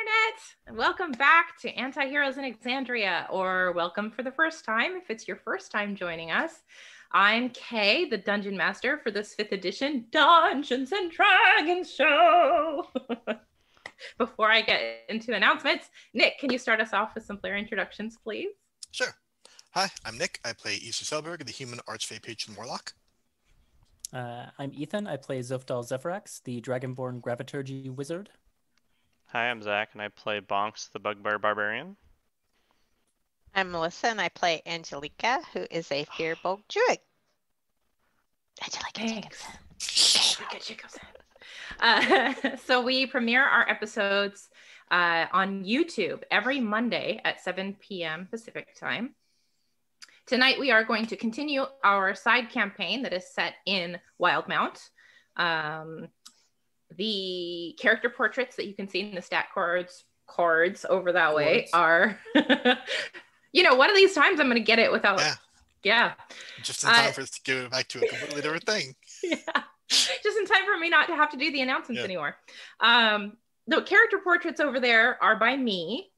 Internet, and welcome back to Antiheroes in Exandria, or welcome for the first time if it's your first time joining us. I'm Kay, the Dungeon Master for this 5th edition Dungeons and Dragons show. Before I get into announcements, Nick, can you start us off with some player introductions, please? Sure. Hi, I'm Nick. I play Isu Selberg, the Human Archfey Patron Warlock. I'm Ethan. I play Zofdal Zephyrax, the Dragonborn Graviturgy Wizard. Hi, I'm Zach, and I play Bonks, the Bugbear Barbarian. I'm Melissa, and I play Angelica, who is a Firbolg Druid. Angelica Jacobson. So we premiere our episodes on YouTube every Monday at 7 p.m. Pacific time. Tonight, we are going to continue our side campaign that is set in Wildemount. The character portraits that you can see in the stat cards over that way are, you know, one of these times I'm going to get it without, yeah. Just in time for us to give it back to a completely different thing. Yeah, just in time for me not to have to do the announcements anymore. The character portraits over there are by me.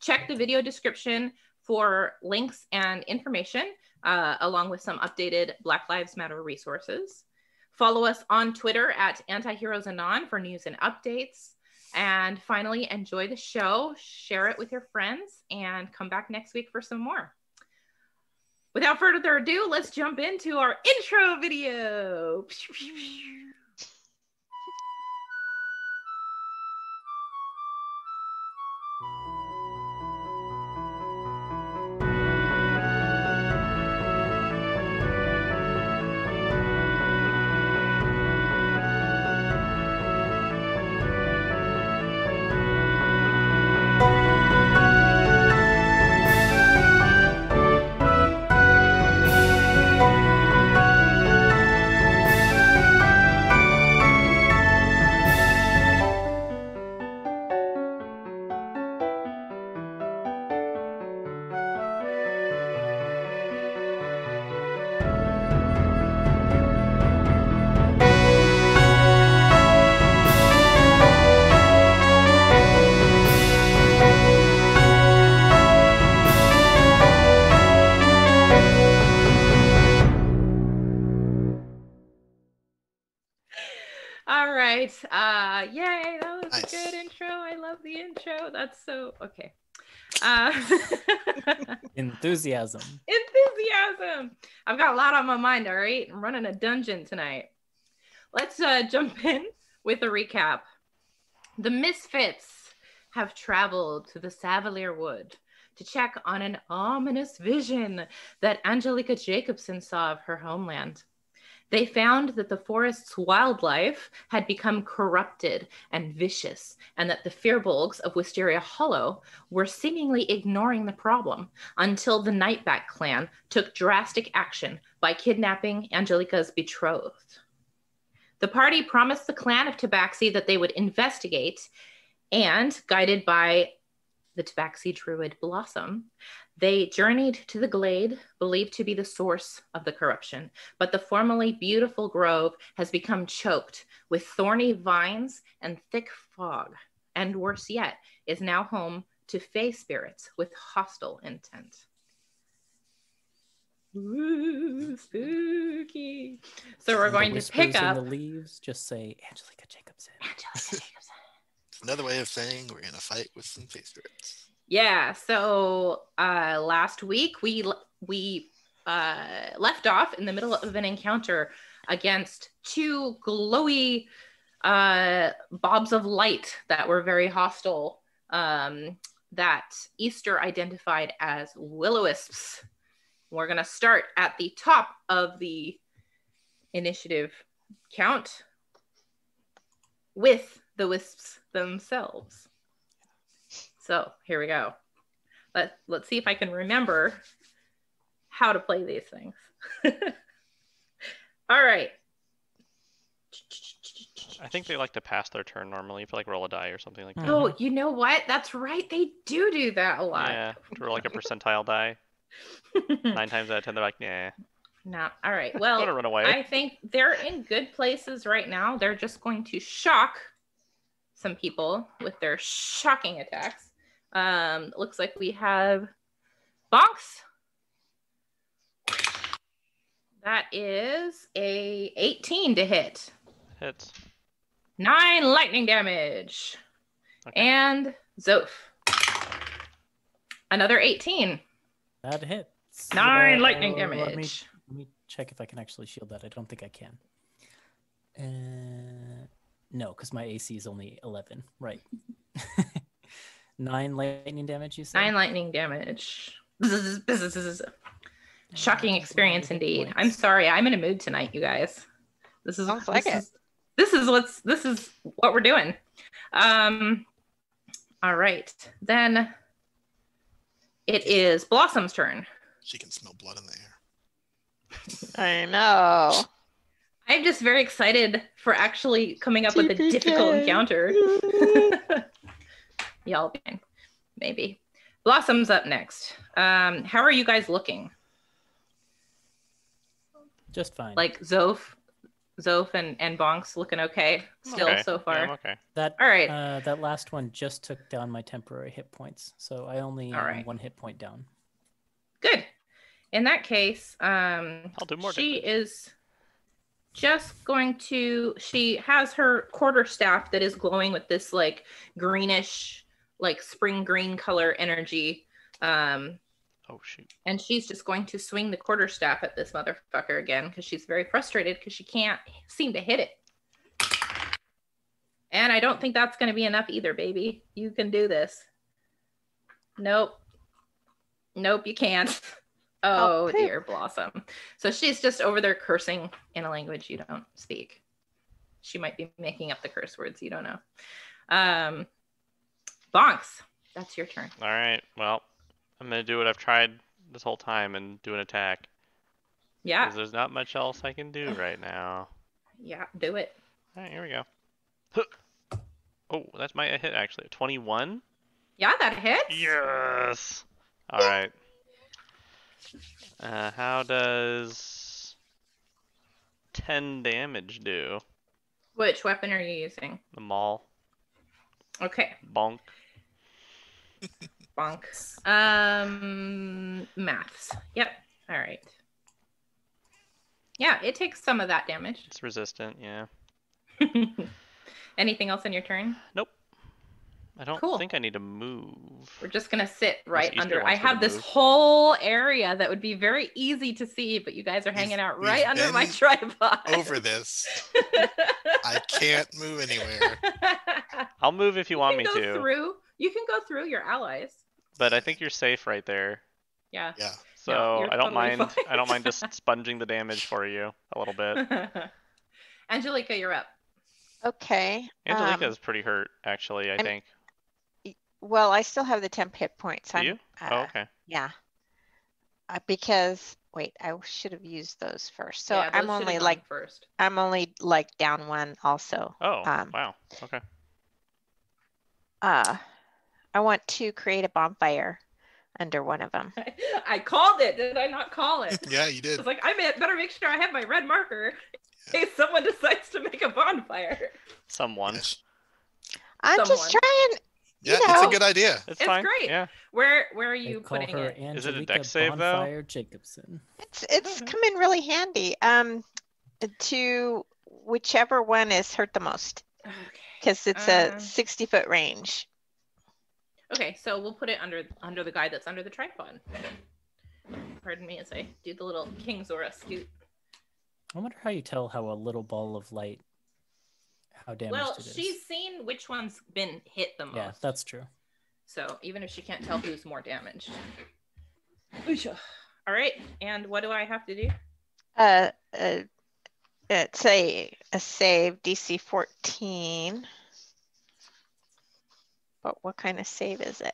Check the video description for links and information, along with some updated Black Lives Matter resources. Follow us on Twitter at Antiheroes Anon for news and updates. And finally, enjoy the show, share it with your friends, and come back next week for some more. Without further ado, let's jump into our intro video. Yay, that was nice. A good intro. I love the intro. That's so okay. Enthusiasm. I've got a lot on my mind, all right? I'm running a dungeon tonight. Let's jump in with a recap. The Misfits have traveled to the Savalirwood to check on an ominous vision that Angelica Jacobson saw of her homeland. They found that the forest's wildlife had become corrupted and vicious, and that the Firbolgs of Wisteria Hollow were seemingly ignoring the problem until the Nightback clan took drastic action by kidnapping Angelica's betrothed. The party promised the clan of Tabaxi that they would investigate, and guided by the Tabaxi druid Blossom, they journeyed to the glade, believed to be the source of the corruption, but the formerly beautiful grove has become choked with thorny vines and thick fog, and worse yet, is now home to fey spirits with hostile intent. Ooh, spooky. So we're going to pick up in the leaves, just say Angelica Jacobson. Another way of saying we're going to fight with some fey spirits. Yeah, so last week we left off in the middle of an encounter against two glowy bobs of light that were very hostile, that Easter identified as will-o-wisps. We're going to start at the top of the initiative count with the wisps themselves. So here we go. Let's see if I can remember how to play these things. All right. I think they like to pass their turn normally. If like roll a die or something like that. Oh, you know what? That's right. They do that a lot. Yeah, to roll like a percentile die. 9 times out of 10, they're like, nah. No. All right. Well, I'm gonna run away. I think they're in good places right now. They're just going to shock some people with their shocking attacks. Looks like we have Bonks. That is a 18 to hit. Hits. 9 lightning damage. Okay. And Zof. Another 18. That hits. 9 lightning damage. Let me check if I can actually shield that. I don't think I can. No, because my AC is only 11. Right. 9 lightning damage, you said? 9 lightning damage. Shocking experience indeed. I'm sorry, I'm in a mood tonight, you guys. This is what we're doing. All right, then it is Blossom's turn. She can smell blood in the air. I know. I'm just very excited for actually coming up with a difficult encounter. Y'all, maybe. Blossom's up next. How are you guys looking? Just fine. Like Zof and Bonks looking okay still so far. Yeah, I'm okay. All right. That last one just took down my temporary hit points, so I only am 1 hit point down. Good. In that case, I'll do more she different. Is just going to. She has her quarterstaff that is glowing with this like greenish, like spring green color energy. Oh, shoot. And she's just going to swing the quarterstaff at this motherfucker again because she's very frustrated because she can't seem to hit it. And I don't think that's going to be enough either, baby. You can do this. Nope. Nope, you can't. Oh, dear, Blossom. So she's just over there cursing in a language you don't speak. She might be making up the curse words. You don't know. Bonks, that's your turn. All right, well. I'm going to do what I've tried this whole time and do an attack. Yeah. Because there's not much else I can do right now. Yeah, do it. All right, here we go. Oh, that's my hit, actually. 21? Yeah, that hits. Yes. All right. How does 10 damage do? Which weapon are you using? The maul. Okay. Bonk. Bonks. Maths. Yep. All right. Yeah, it takes some of that damage. It's resistant, yeah. Anything else on your turn? Nope. I don't think I need to move. We're just going to sit right under. I have this whole area that would be very easy to see, but you guys are hanging out right under my tripod. Over this. I can't move anywhere. I'll move if you want me to. You can go through your allies. But I think you're safe right there. Yeah. Yeah. So no, I don't mind. Fine. I don't mind just sponging the damage for you a little bit. Angelica, you're up. Okay. Angelica is pretty hurt, actually. I think. Well, I still have the temp hit points. Do you? Oh, okay. Yeah. Because wait, I should have used those first. So yeah, those I'm only like down 1 also. Oh. Wow. Okay. I want to create a bonfire under one of them. I called it. Did I not call it? Yeah, you did. I was like, I better make sure I have my red marker in case someone decides to make a bonfire. Someone. I'm just trying. Yeah, it's a good idea. It's fine. Great. Yeah. Where are you putting it? Angelica Is it a deck save though? Jacobson. It's come in really handy. To whichever one is hurt the most, because it's a 60-foot range. Okay, so we'll put it under the guy that's under the tripod. Pardon me as I do the little King Zora scoot. I wonder how you tell how a little ball of light, how damaged it is. Well, she's seen which one's been hit the most. Yeah, that's true. So even if she can't tell who's more damaged. All right, and what do I have to do? It's a save, DC 14. But what kind of save is it?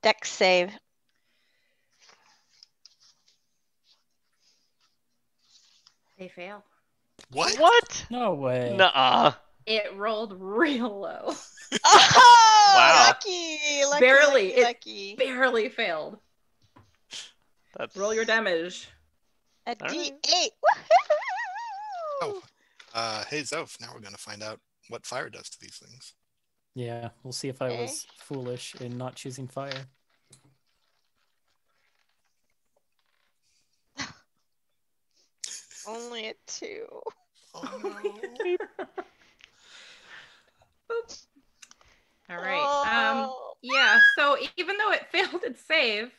Dex save. They fail. What? What? No way. Nuh-uh. It rolled real low. Oh, wow. Lucky. Barely. It barely failed. Roll your damage. A D8. Woohoo! Oh. Hey, Zoph, now we're going to find out what fire does to these things. Yeah, we'll see if I was foolish in not choosing fire. Only a 2. Oh, no. Oops. All right. Yeah, so even though it failed its save,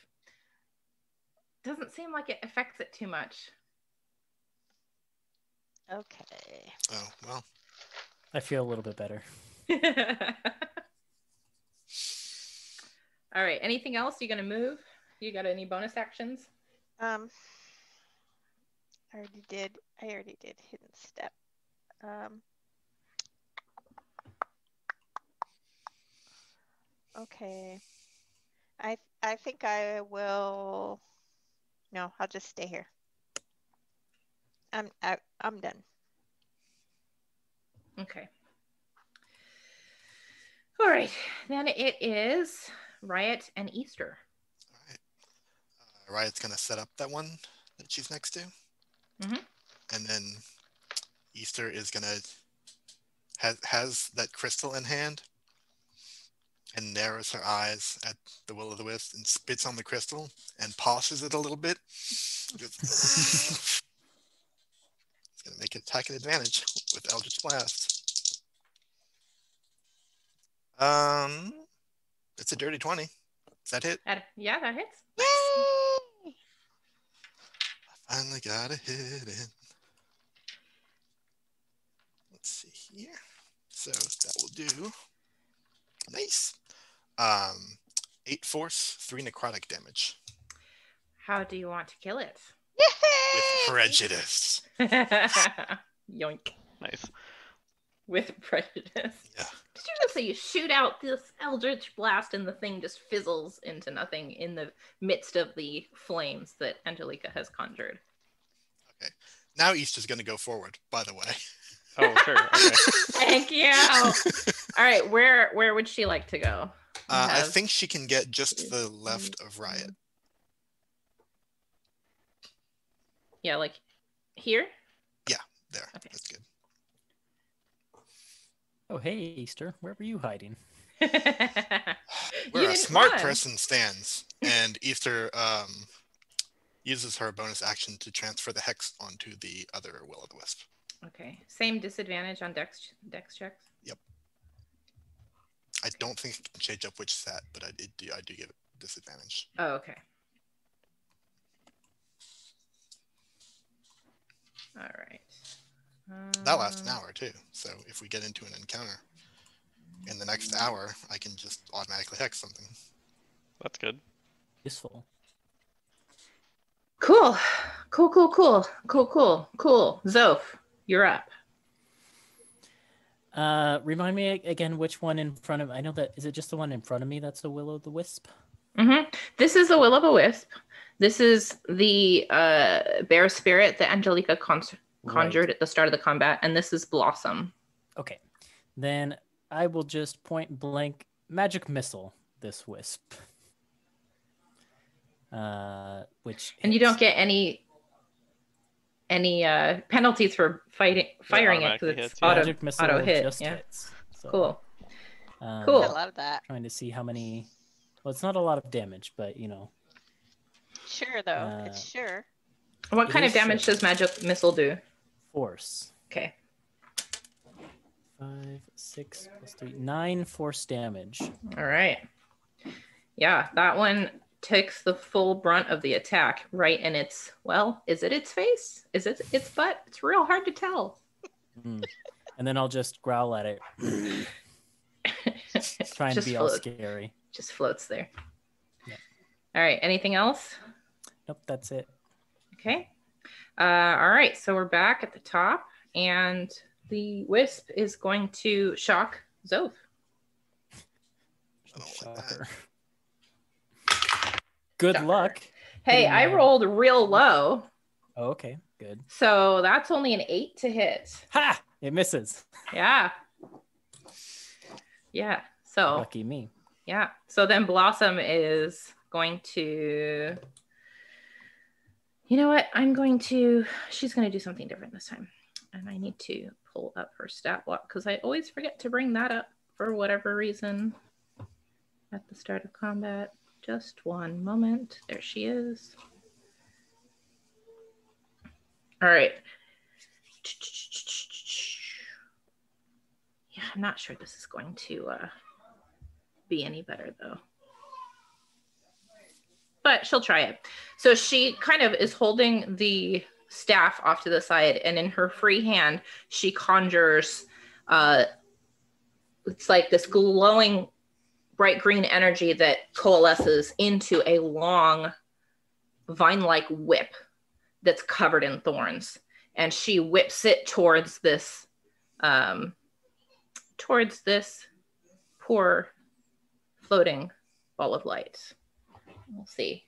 doesn't seem like it affects it too much. Okay. Oh, well. I feel a little bit better. All right, anything else? You gonna move? You got any bonus actions? I already did hidden step. Okay. I think I will. No, I'll just stay here. I'm done. Okay. All right, then it is Riot and Easter. All right. Riot's going to set up that one that she's next to. Mm-hmm. And then Easter is going to has that crystal in hand and narrows her eyes at the will-o'-the-wisp and spits on the crystal and pauses it a little bit. It's going to make an attack at advantage with Eldritch Blast. It's a dirty 20. Does that hit? Yeah, that hits. Yay! I finally got a hit in. Let's see here. So that will do. Nice. 8 force, 3 necrotic damage. How do you want to kill it? Yay! With prejudice. Yoink. Nice. With prejudice. Yeah. Did you just say you shoot out this eldritch blast and the thing just fizzles into nothing in the midst of the flames that Angelica has conjured? Okay. Now Easter's going to go forward, by the way. Oh, sure. Okay. Thank you. All right. Where would she like to go? I think she can get just the left of Riot. Yeah, like here? Yeah, there. Okay. That's good. Oh, hey, Easter, where were you hiding? Where a smart person stands, and Easter uses her bonus action to transfer the hex onto the other will-o'-the-wisp. Okay, same disadvantage on dex checks? Yep. I don't think it can change up which stat, but I do give it disadvantage. Oh, okay. All right. That lasts an hour too, so if we get into an encounter in the next hour, I can just automatically hex something. That's good. Useful. Cool. Cool. Zoph, you're up. Remind me again which one in front of... I know that... Is it just the one in front of me that's a will-o'-the-wisp? Mm-hmm. This is the will-o'-the-wisp. This is the bear spirit, the Angelica conjured at the start of the combat, and this is Blossom. Okay, then I will just point blank magic missile this wisp, which and hits. You don't get any penalties for firing it because it's auto hit. Yeah, so, cool. I love that. Trying to see how many. Well, it's not a lot of damage, but you know. Sure, though it's sure. What kind of damage does magic missile do? Force. Okay. 5, 6 plus 3, 9 force damage. All right. Yeah, that one takes the full brunt of the attack, right? And it's, well, is it its face? Is it its butt? It's real hard to tell. Mm. And then I'll just growl at it. Trying to be all scary. Just floats there. Yeah. All right, anything else? Nope, that's it. Okay. All right, so we're back at the top, and the wisp is going to shock Zoph. Shocker. Good luck. Hey, I rolled real low. Oh, okay, good. So that's only an 8 to hit. Ha! It misses. Yeah. Yeah, so. Lucky me. Yeah, so then Blossom is going to... You know what? She's going to do something different this time. And I need to pull up her stat block because I always forget to bring that up for whatever reason at the start of combat. Just one moment. There she is. All right. Yeah, I'm not sure this is going to be any better though. But she'll try it. So she kind of is holding the staff off to the side, and in her free hand, she conjures, it's like this glowing bright green energy that coalesces into a long vine-like whip that's covered in thorns. And she whips it towards this poor floating ball of light. We'll see.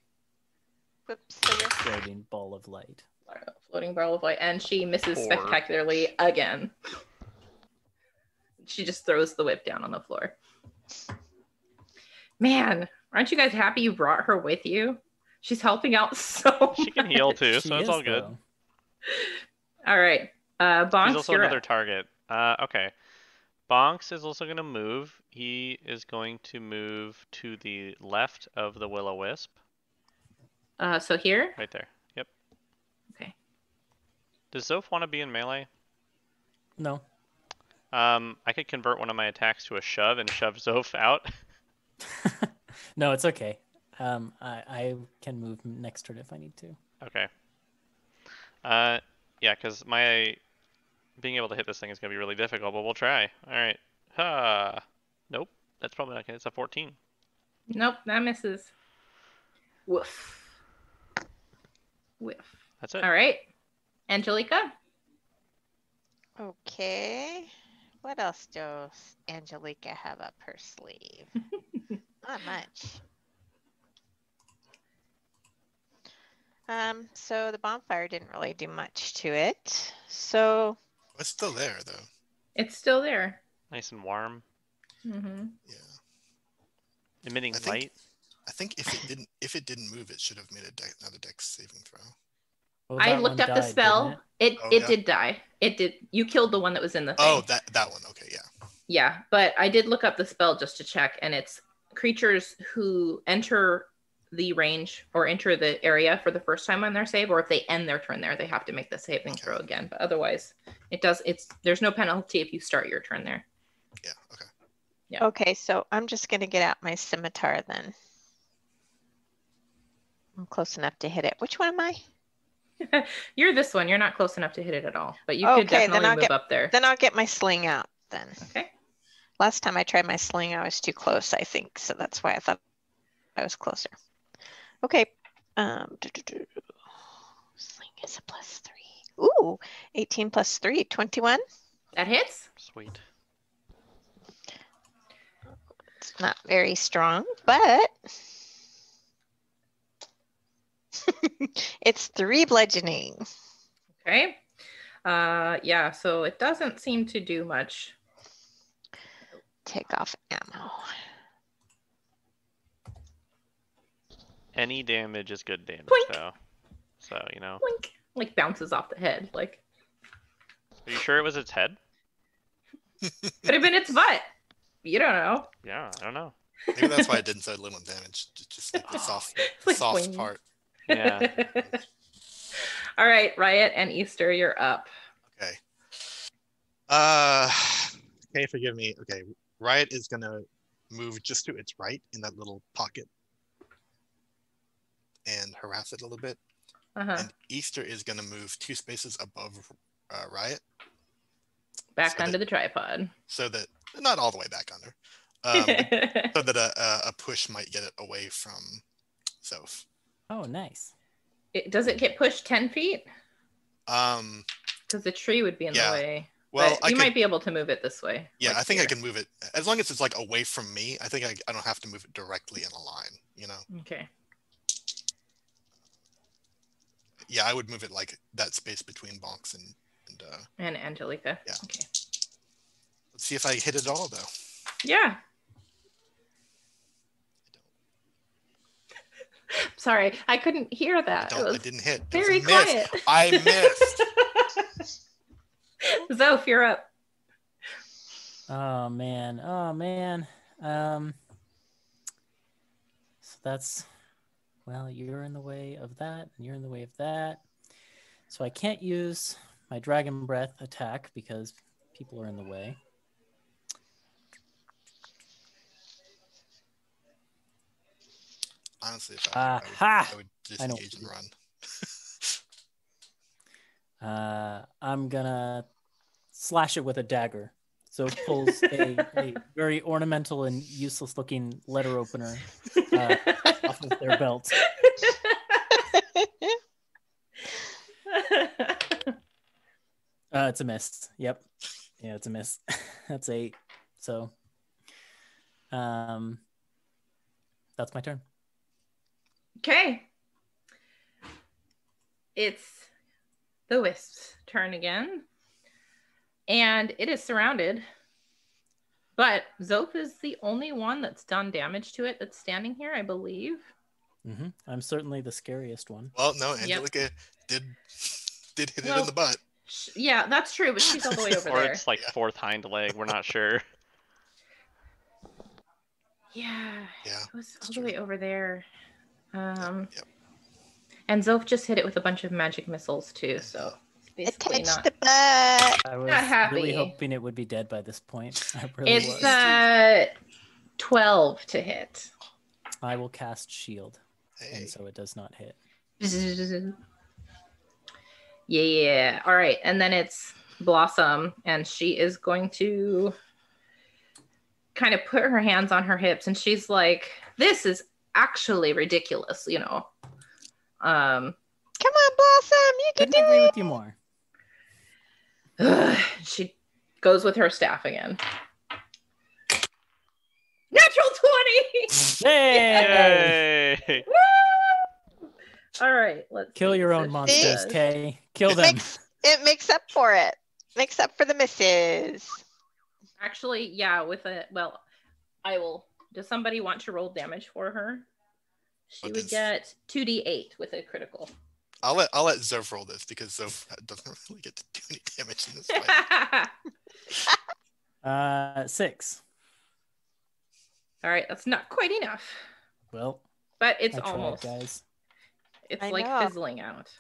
Whoops, floating ball of light. Floating ball of light, and she misses spectacularly again. She just throws the whip down on the floor. Man, aren't you guys happy you brought her with you? She's helping out so much. She can heal too, so it's all good. All right, Bonks. She's also another target. Okay, Bonks is also going to move. He is going to move to the left of the Will-O-Wisp. So here? Right there. Does Zoph want to be in melee? No. I could convert one of my attacks to a shove and shove Zoph out. No, it's okay. I can move next turn if I need to. Okay. Yeah, because my being able to hit this thing is going to be really difficult, but we'll try. All right. Nope. That's probably not good. It's a 14. Nope, that misses. Woof. Whiff. That's it. All right. Angelica? Okay. What else does Angelica have up her sleeve? Not much. So the bonfire didn't really do much to it. So it's still there though. It's still there. Nice and warm. Mm-hmm. Yeah. Emitting light. I think if it didn't move, it should have made another dex saving throw. Well, I looked up the spell. It did die. It did. You killed the one that was in the thing. Oh, that one. Okay, yeah. Yeah, but I did look up the spell just to check, and it's creatures who enter the range or enter the area for the first time on their save, or if they end their turn there, they have to make the saving throw again. But otherwise, there's no penalty if you start your turn there. Yeah. Okay. Yeah. Okay, so I'm just gonna get out my scimitar then. I'm close enough to hit it. Which one am I? You're this one. You're not close enough to hit it at all, but you could definitely move up there. Then I'll get my sling out then. Okay. Last time I tried my sling, I was too close, I think. So that's why I thought I was closer. Okay. Sling is a +3. Ooh, 18 plus 3, 21. That hits. Sweet. It's not very strong, but... It's 3 bludgeoning. Okay. Yeah, so it doesn't seem to do much. Take off ammo. Any damage is good damage, though. So, you know. Boink. Like, bounces off the head. Like. Are you sure it was its head? Could have been its butt. You don't know. Yeah, I don't know. Maybe that's why it didn't say limit damage. Just like the soft part. Yeah. All right, Riot and Easter, you're up. Okay. Okay, forgive me. Okay, Riot is gonna move just to its right in that little pocket and harass it a little bit. Uh-huh. And Easter is gonna move 2 spaces above Riot. Back onto the tripod. So that not all the way back under. So that a push might get it away from Soph. Oh, nice. Does it get pushed 10 feet? Because the tree would be in the way. Well, but you might be able to move it this way. Yeah, like I think here. I can move it. As long as it's like away from me, I think I don't have to move it directly in a line, you know? Okay. Yeah, I would move it like that space between Bonks and Angelica. Yeah. Okay. Let's see if I hit it all, though. Yeah. Sorry, I couldn't hear that. I didn't hit. Very quiet. I missed. Zoph, you're up. Oh man. So that's, well, you're in the way of that, and you're in the way of that. So I can't use my Dragon Breath attack because people are in the way. Honestly, if I would disengage and run. I'm gonna slash it with a dagger. So it pulls a very ornamental and useless looking letter opener off of their belt. It's a miss. Yep. Yeah, it's a miss. That's 8. So that's my turn. Okay. It's the Wisp's turn again. And it is surrounded. But Zoph is the only one that's done damage to it that's standing here, I believe. Mm-hmm. I'm certainly the scariest one. Well, no, Angelica did hit it in the butt. Yeah, that's true, but she's all the way over there. Or it's like fourth hind leg. We're not sure. Yeah, it was all the way over there. Yep. And Zoph just hit it with a bunch of magic missiles too, so basically attach the butt. I was not really hoping it would be dead by this point. I really was. 12 to hit. I will cast shield, and so it does not hit. Yeah. All right, and then it's Blossom, and she is going to kind of put her hands on her hips, and she's like, "This is actually ridiculous, you know." Come on, Blossom, you can do it. With you more. She goes with her staff again. Natural 20. Yay! Yay! Woo! All right, let's kill your own monsters, Kay. Kill them. It makes up for it. Makes up for the misses. Actually, yeah. I will. Does somebody want to roll damage for her? She would get 2d8 with a critical. I'll let Zoph roll this because Zoph doesn't really get to do any damage in this fight. 6. All right, that's not quite enough. Well, but it's almost. Tried, guys. It's fizzling out.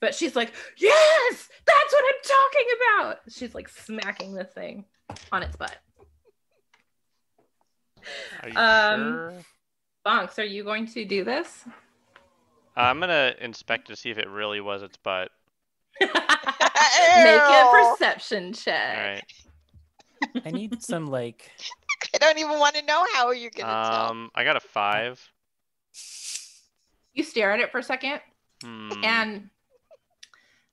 But she's like, yes, that's what I'm talking about. She's like smacking the thing on its butt. Are you sure? Bonks, are you going to do this? I'm going to inspect to see if it really was its butt. Make a perception check. All right. I need some, like... I don't even want to know how you're going to tell. I got a 5. You stare at it for a second, and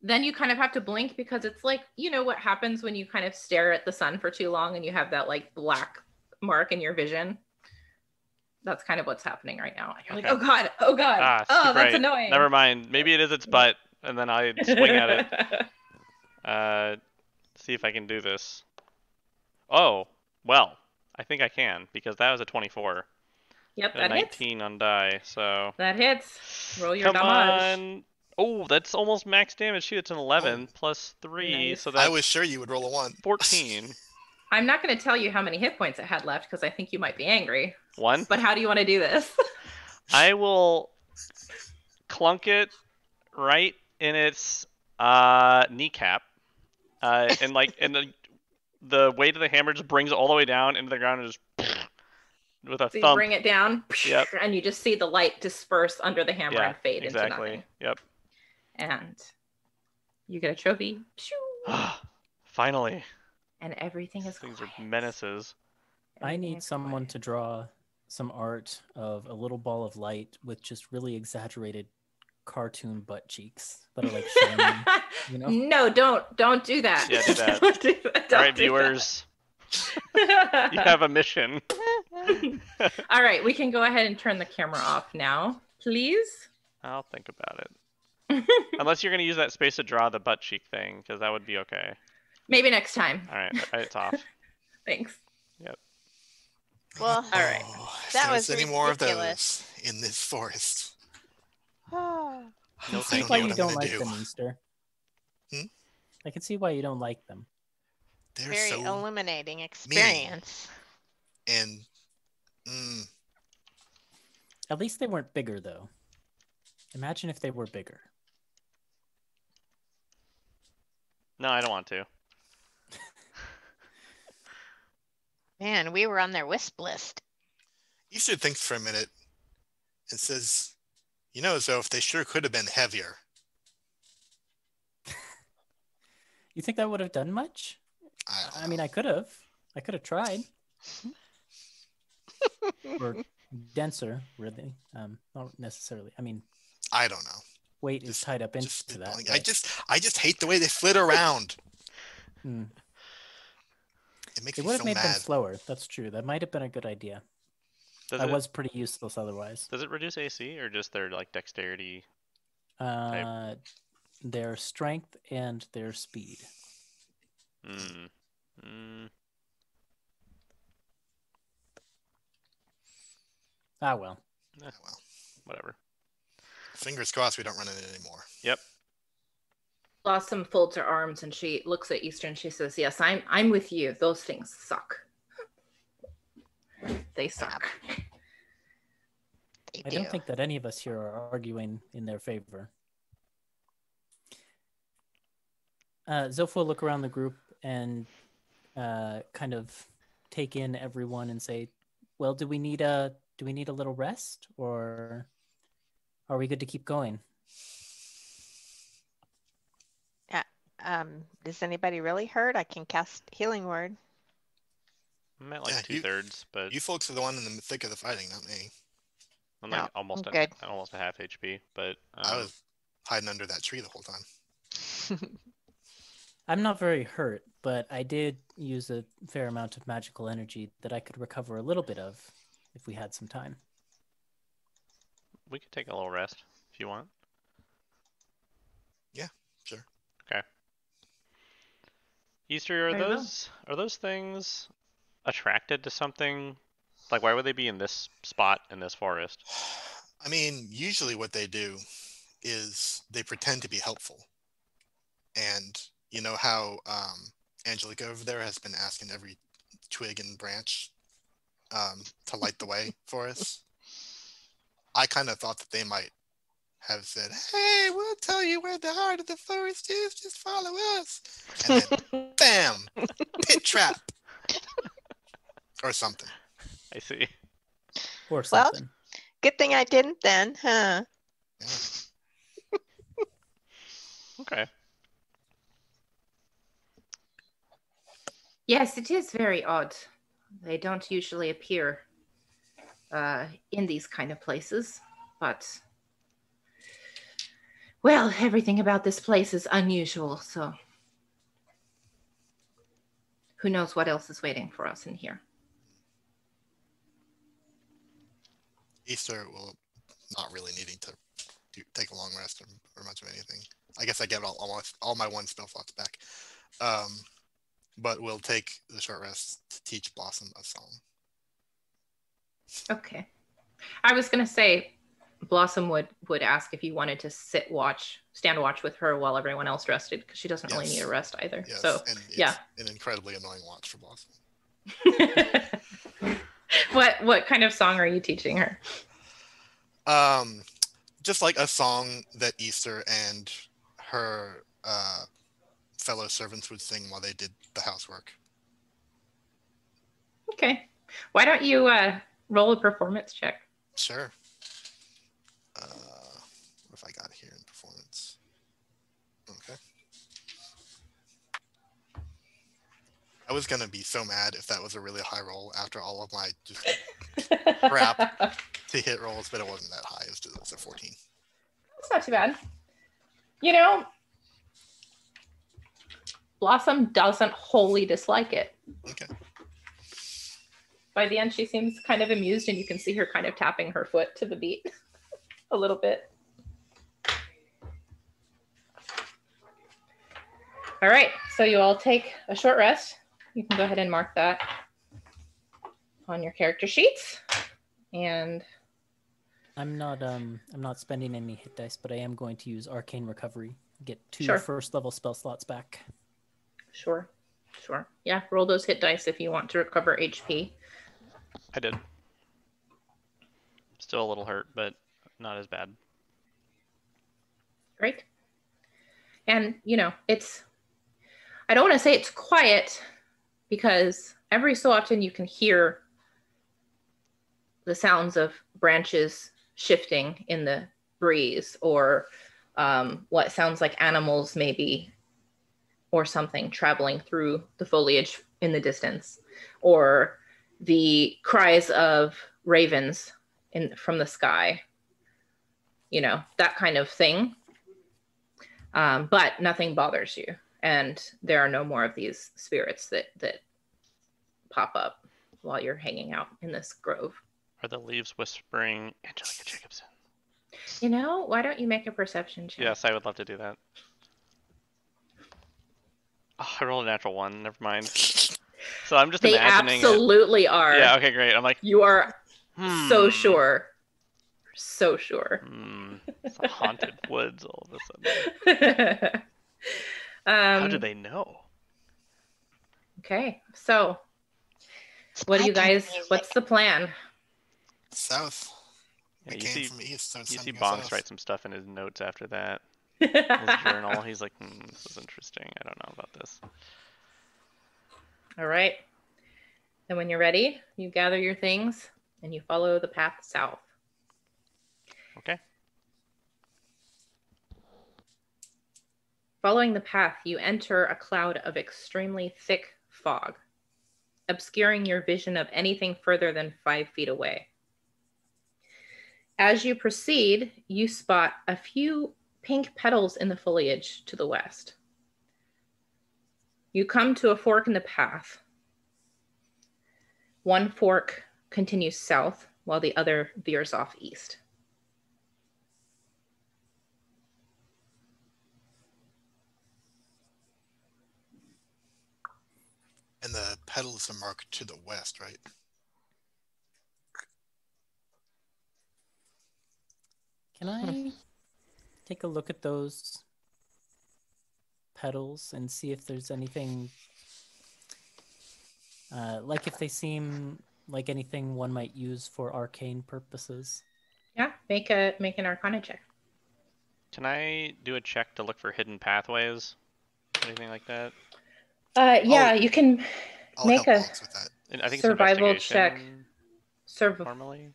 then you kind of have to blink because it's like, you know what happens when you kind of stare at the sun for too long and you have that, like, black mark in your vision. That's kind of what's happening right now. You're like, oh god, that's annoying. Never mind. Maybe it is its butt, and then I swing at it. See if I can do this. Oh, well, I think I can because that was a 24. Yep, that hits. 19 on die, so that hits. Roll your damage. Come on. Oh, that's almost max damage. Shoot, it's an 11 plus 3, nice. So that's I was sure you would roll a 1. 14. I'm not going to tell you how many hit points it had left because I think you might be angry. 1. But how do you want to do this? I will clunk it right in its kneecap, and the weight of the hammer just brings it all the way down into the ground and just with a thump. You bring it down, yep. And you just see the light disperse under the hammer and fade into nothing. Yep. And you get a trophy. Finally. And everything is quiet. Things are menaces. I need someone to draw some art of a little ball of light with just really exaggerated cartoon butt cheeks that are like shiny. You know? No, don't do that. Yeah, do that. Don't do that. All right, viewers. You have a mission. All right, we can go ahead and turn the camera off now, please. I'll think about it. Unless you're going to use that space to draw the butt cheek thing, because that would be okay. Maybe next time. All right, it's off. Thanks. Yep. Well, all right. That was any more of those in this forest. Oh. No, I don't know what I'm gonna do. I can see why you don't like them. They're very so illuminating experience. Mean. And at least they weren't bigger, though. Imagine if they were bigger. No, I don't want to. Man, we were on their wisp list. Isu thinks for a minute and says, you know, Zoph, they sure could have been heavier. You think that would have done much? I mean, I could have tried. Or denser, really. Not necessarily. I mean, I don't know. Weight is tied up into that. Right? I just hate the way they flit around. It makes me so mad. It would have made them slower. That's true. That might have been a good idea. I was pretty useless otherwise. Does it reduce AC or just their like dexterity? Type? Their strength and their speed. Ah, well. Eh, well. Whatever. Fingers crossed we don't run it anymore. Yep. Blossom folds her arms and she looks at Easter and she says, yes, I'm with you. Those things suck. They suck. They do. I don't think that any of us here are arguing in their favor. Zoph will look around the group and kind of take in everyone and say, well, do we need a little rest, or are we good to keep going? Is anybody really hurt? I can cast Healing Word. I'm at like two-thirds, but... You folks are the one in the thick of the fighting, not me. I'm like almost a half HP, but... I was hiding under that tree the whole time. I'm not very hurt, but I did use a fair amount of magical energy that I could recover a little bit of if we had some time. We could take a little rest if you want. Yeah, sure. Okay. Easter, are those things attracted to something? Like, why would they be in this spot in this forest? I mean, usually what they do is they pretend to be helpful. And you know how Angelica over there has been asking every twig and branch to light the way for us? I kind of thought that they might have said, hey, we'll tell you where the heart of the forest is, just follow us. And then, bam, pit trap. Or something. I see. Or something. Well, good thing I didn't then, huh? Yeah. Okay. Yes, it is very odd. They don't usually appear in these kind of places, but well, everything about this place is unusual, so who knows what else is waiting for us in here. Easter will not really needing to take a long rest or much of anything. I guess I get all my one spell slots back. But we'll take the short rest to teach Blossom a song. Okay. I was going to say Blossom would ask if you wanted to stand watch with her while everyone else rested, because she doesn't really need a rest either. Yes. So, and it's an incredibly annoying watch for Blossom. What kind of song are you teaching her? Just like a song that Easter and her fellow servants would sing while they did the housework. Okay. Why don't you roll a performance check? Sure. What have I got here in performance? Okay. I was going to be so mad if that was a really high roll after all of my just crap to hit rolls, but it wasn't that high. It was a 14. That's not too bad. You know, Blossom doesn't wholly dislike it. Okay. By the end, she seems kind of amused, and you can see her kind of tapping her foot to the beat a little bit. All right, so you all take a short rest. You can go ahead and mark that on your character sheets. And I'm not spending any hit dice, but I am going to use Arcane Recovery. Get two first level spell slots back. Sure. Sure. Yeah, roll those hit dice if you want to recover HP. I did. Still a little hurt, but not as bad. Great. And, you know, it's... I don't want to say it's quiet, because every so often you can hear the sounds of branches shifting in the breeze, or what sounds like animals maybe, or something traveling through the foliage in the distance, or the cries of ravens from the sky, you know, that kind of thing. But nothing bothers you, and there are no more of these spirits that pop up while you're hanging out in this grove. Are the leaves whispering Angelica Jacobson? You know, why don't you make a perception check? Yes, I would love to do that. Oh, I rolled a natural one. Never mind. So I'm just imagining. They absolutely are. Yeah. Okay. Great. I'm like. You are so sure. So sure. It's a haunted woods all of a sudden. How do they know? Okay. So, what do you guys? What's the plan? South. Yeah, you see Bonks write some stuff in his notes after that. His journal. He's like, this is interesting. I don't know about this. All right. Then when you're ready, you gather your things and you follow the path south. Okay. Following the path, you enter a cloud of extremely thick fog, obscuring your vision of anything further than 5 feet away. As you proceed, you spot a few pink petals in the foliage to the west. You come to a fork in the path. One fork continues south while the other veers off east. And the petals are marked to the west, right? Can I take a look at those petals and see if there's anything, like if they seem like anything one might use for arcane purposes? Yeah, make an Arcana check. Can I do a check to look for hidden pathways, anything like that? Yeah, you can make a survival check. Normally.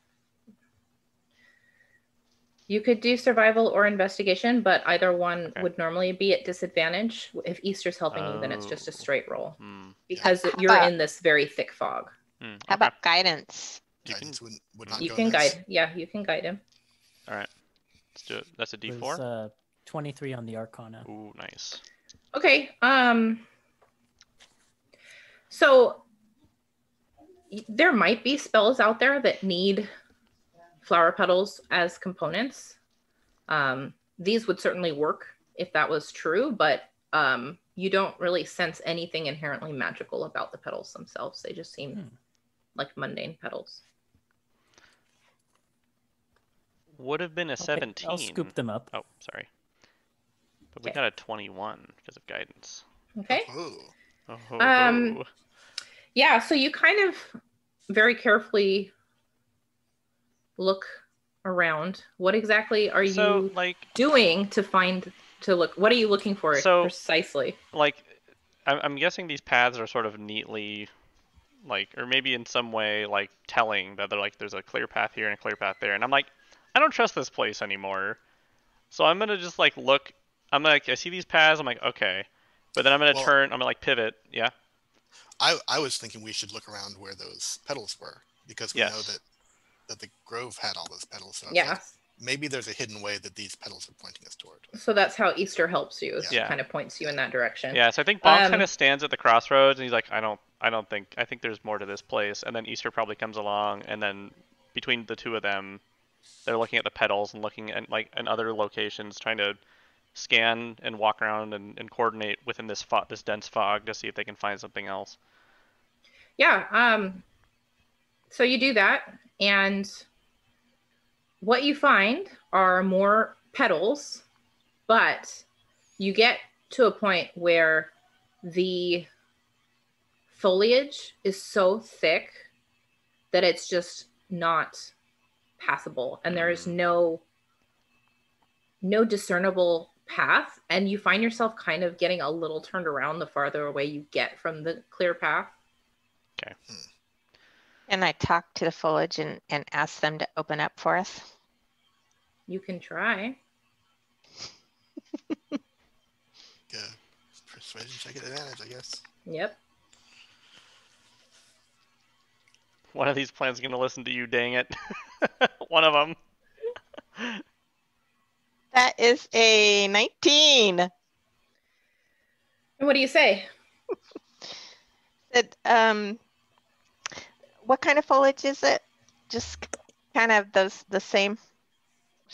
You could do survival or investigation, but either one would normally be at disadvantage. If Easter's helping you, then it's just a straight roll because you're in this very thick fog. How about guidance? You can guide him. All right, let's do it. That's a D4. There's, 23 on the Arcana. Ooh, nice. Okay. So there might be spells out there that need flower petals as components. These would certainly work if that was true, but you don't really sense anything inherently magical about the petals themselves. They just seem like mundane petals. Would have been a 17. I'll scoop them up. Oh, sorry. But we got a 21 because of guidance. Okay. Oh. Yeah, so you kind of very carefully look around. What exactly are you doing to find, to look? What are you looking for precisely? Like, I'm guessing these paths are sort of neatly, like, or maybe in some way, like, telling that they're like, there's a clear path here and a clear path there. And I'm like, I don't trust this place anymore. So I'm going to just, like, look. I'm like, I see these paths. I'm like, okay. But then I'm going to turn. I'm going to, like, pivot. Yeah. I was thinking we should look around where those petals were, because we know that the grove had all those petals. So like, maybe there's a hidden way that these petals are pointing us toward. So that's how Easter helps you. It kind of points you in that direction. Yeah, so I think Bob kind of stands at the crossroads and he's like, I think there's more to this place. And then Easter probably comes along, and then between the two of them, they're looking at the petals and looking at like in other locations, trying to scan and walk around and coordinate within this dense fog to see if they can find something else. Yeah, so you do that. And What you find are more petals, but you get to a point where the foliage is so thick that it's just not passable, and there is no discernible path, and you find yourself kind of getting a little turned around the farther away you get from the clear path. Okay. And I talk to the foliage and ask them to open up for us. You can try. Yeah. Persuasion check at advantage, I guess. Yep. One of these plans is going to listen to you, dang it. One of them. That is a 19. And what do you say? That, what kind of foliage is it? Just kind of those, the same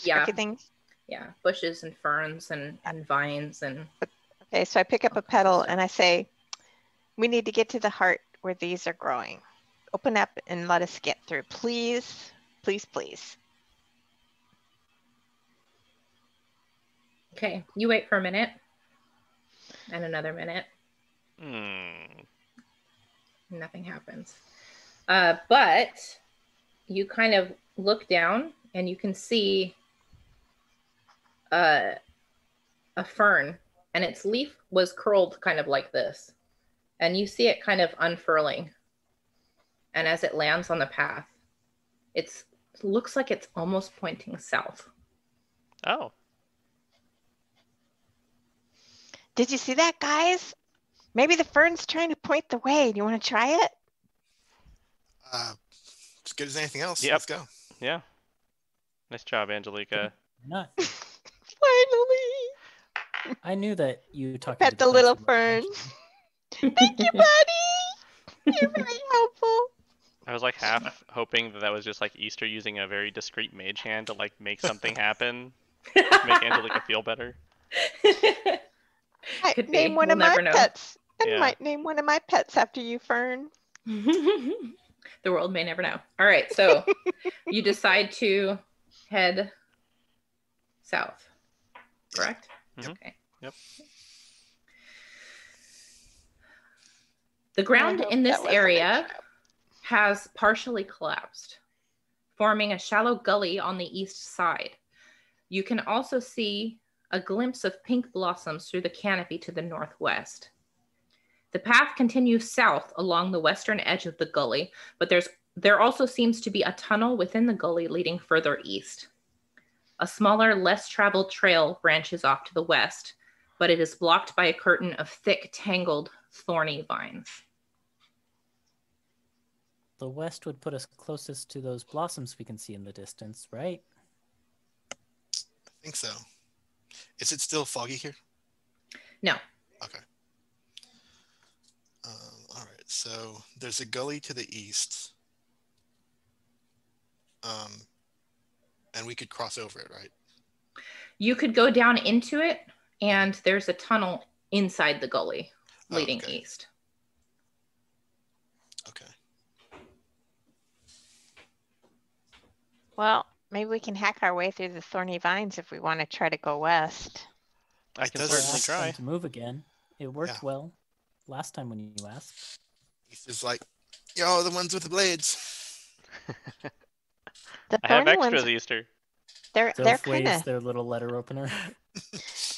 yeah. things? Yeah, bushes and ferns and vines. And. Okay, so I pick up a petal and I say, we need to get to the heart where these are growing. Open up and let us get through, please, please, please. Okay, you wait for a minute and another minute. Nothing happens. But you kind of look down and you can see a fern, and its leaf was curled kind of like this, and you see it kind of unfurling. And as it lands on the path, it looks like it's almost pointing south. Oh. Did you see that, guys? Maybe the fern's trying to point the way. Do you want to try it? As good as anything else. Yep. Let's go. Yeah. Nice job, Angelica. Not. Finally. I knew that you talked about the little fern. Thank you, buddy. You're very helpful. I was like half hoping that was just like Easter using a very discreet mage hand to like make something happen, to make Angelica feel better. I could name one of my pets. I might name one of my pets after you, Fern. The world may never know. All right, so you decide to head south, correct? Yep. Okay. Yep. The ground in this area has partially collapsed, forming a shallow gully on the east side. You can also see a glimpse of pink blossoms through the canopy to the northwest. The path continues south along the western edge of the gully, but there also seems to be a tunnel within the gully leading further east. A smaller, less traveled trail branches off to the west, but it is blocked by a curtain of thick, tangled, thorny vines. The west would put us closest to those blossoms we can see in the distance, right? I think so. Is it still foggy here? No. Okay. All right. So there's a gully to the east. And we could cross over it, right? You could go down into it, and there's a tunnel inside the gully leading east. Okay. Well, maybe we can hack our way through the thorny vines if we want to try to go west. I can certainly try to move again. It worked well last time when you asked. East is like, yo, the ones with the blades. The I have extra ones, Easter. They're kind of their little letter opener.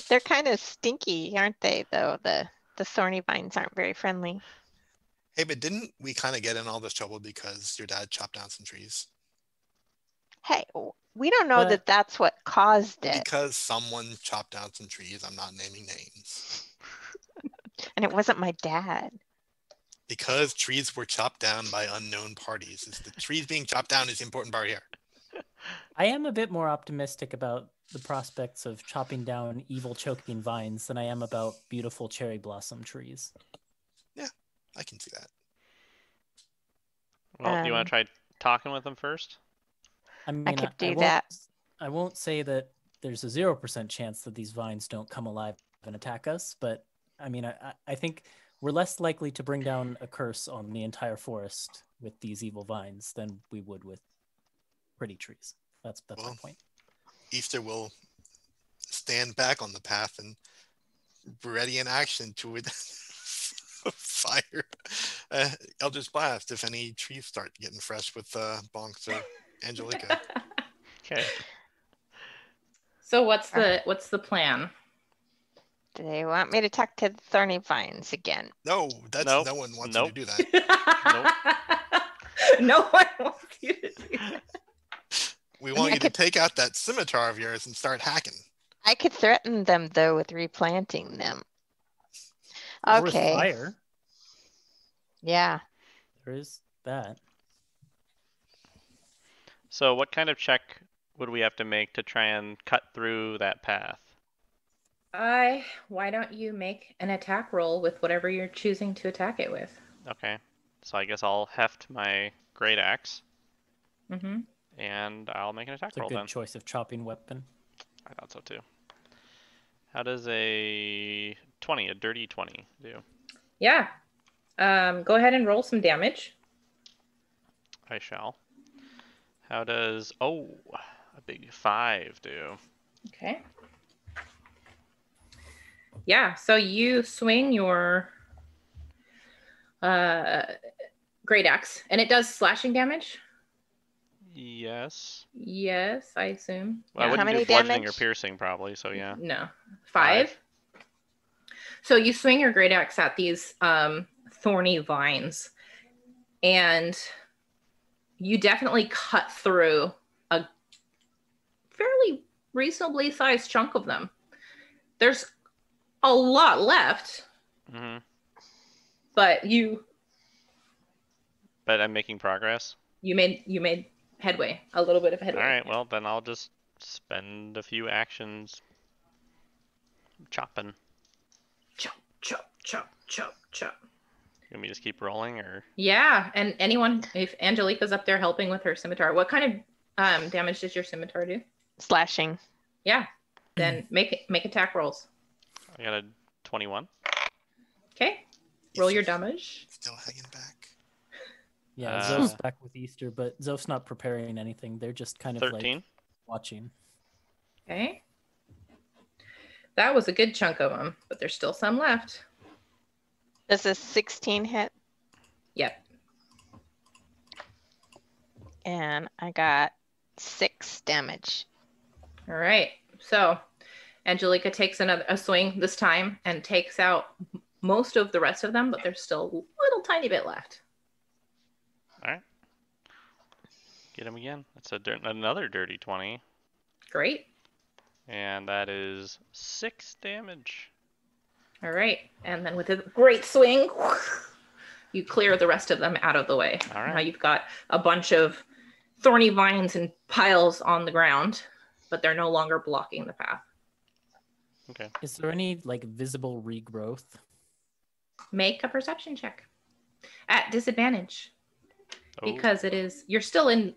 They're kind of stinky, aren't they? Though the thorny vines aren't very friendly. Hey, but didn't we kind of get in all this trouble because your dad chopped down some trees? Hey, we don't know that that's what caused it. Because someone chopped down some trees. I'm not naming names. And it wasn't my dad. Because trees were chopped down by unknown parties. It's the trees being chopped down is the important part here. I am a bit more optimistic about the prospects of chopping down evil choking vines than I am about beautiful cherry blossom trees. Yeah, I can see that. Well, do you want to try talking with them first? I mean, I could do that. I won't say that there's a 0% chance that these vines don't come alive and attack us, but I mean, I think we're less likely to bring down a curse on the entire forest with these evil vines than we would with pretty trees. That's well, my point. Easter will stand back on the path and ready in action to fire Elder's Blast if any trees start getting fresh with Bonks or Angelica. Okay. So what's the plan? Do they want me to talk to Thorny Vines again? No, that's no one wants you to do that. Nope. No one wants you to do that. We want you to take out that scimitar of yours and start hacking. I could threaten them though with replanting them. Okay. Or with fire. Yeah. There is that. So what kind of check would we have to make to try and cut through that path? Why don't you make an attack roll with whatever you're choosing to attack it with? Okay, so I guess I'll heft my great axe, and I'll make an attack roll. It's a good then. Choice of chopping weapon. I thought so too. How does a 20, a dirty 20, do? Yeah. Go ahead and roll some damage. I shall. How does a big 5 do? Okay. Yeah, so you swing your great axe, and it does slashing damage. Yes. Yes, I assume. Well, yeah. I wouldn't do bludgeoning or piercing, probably. So yeah. No, 5. So you swing your great axe at these thorny vines, and you definitely cut through a fairly reasonably sized chunk of them. There's a lot left, but you. But I'm making progress. You made headway, a little bit of headway. All right, well then I'll just spend a few actions chopping. Chop, chop, chop, chop, chop. You want me to just keep rolling, or? Yeah, and anyone, if Angelica's up there helping with her scimitar, what kind of damage does your scimitar do? Slashing. Yeah, then make attack rolls. I got a 21. Okay, roll your damage. Still hanging back. Yeah, Zof's back with Easter, but Zof's not preparing anything. They're just kind of 13. Like watching. Okay. That was a good chunk of them, but there's still some left. Does a 16 hit? Yep. And I got 6 damage. All right. So Angelica takes a swing this time and takes out most of the rest of them, but there's still a little tiny bit left. All right. Get him again. That's another dirty 20. Great. And that is 6 damage. All right. And then with a great swing, you clear the rest of them out of the way. All right. Now you've got a bunch of thorny vines and piles on the ground, but they're no longer blocking the path. Okay. Is there any like visible regrowth? Make a perception check at disadvantage. Because you're still in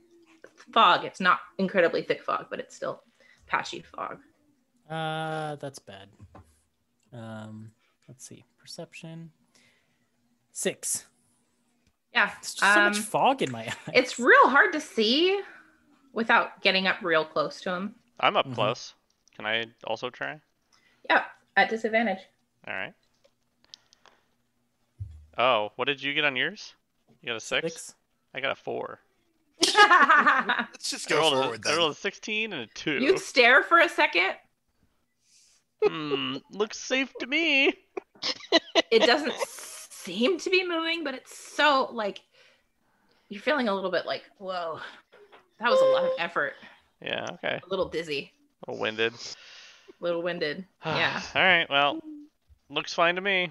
fog. It's not incredibly thick fog, but it's still patchy fog. That's bad. Let's see. Perception. 6. Yeah. It's just so much fog in my eyes. It's real hard to see without getting up real close to him. I'm up close. Can I also try? Yeah, at disadvantage. All right. Oh, what did you get on yours? You got a 6? I got a 4. Let's just go forward then. I rolled a 16 and a 2. You stare for a second. Looks safe to me. It doesn't seem to be moving, but it's so like you're feeling a little bit like, whoa, that was a lot of effort. Yeah, okay. A little dizzy. A little winded. Yeah. All right, well, looks fine to me.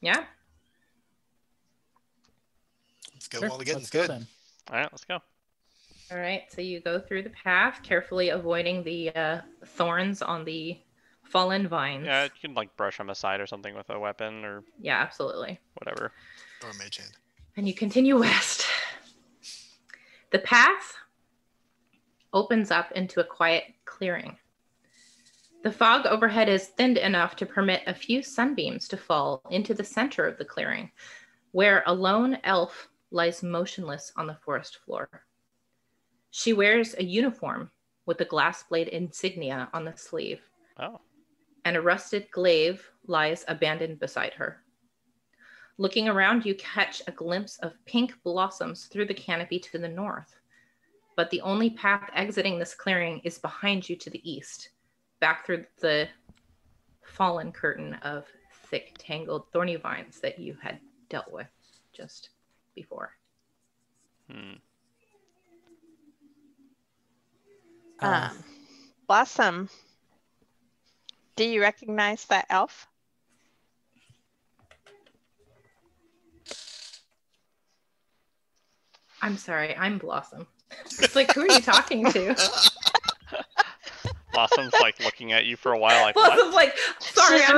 Yeah. Let's go all again. It's good. Then. All right, let's go. All right, so you go through the path, carefully avoiding the thorns on the fallen vines. Yeah, you can like brush them aside or something with a weapon or. Yeah, absolutely. Whatever. Or a mage hand. And you continue west. The path opens up into a quiet clearing. The fog overhead is thinned enough to permit a few sunbeams to fall into the center of the clearing, where a lone elf lies motionless on the forest floor. She wears a uniform with a Glassblade insignia on the sleeve. Oh. And a rusted glaive lies abandoned beside her. Looking around, you catch a glimpse of pink blossoms through the canopy to the north. But the only path exiting this clearing is behind you to the east, back through the fallen curtain of thick, tangled thorny vines that you had dealt with just before. Hmm. Blossom, do you recognize that elf? I'm sorry, I'm Blossom. It's like, who are you talking to? Blossom's like looking at you for a while. Like, Blossom's like, sorry, she's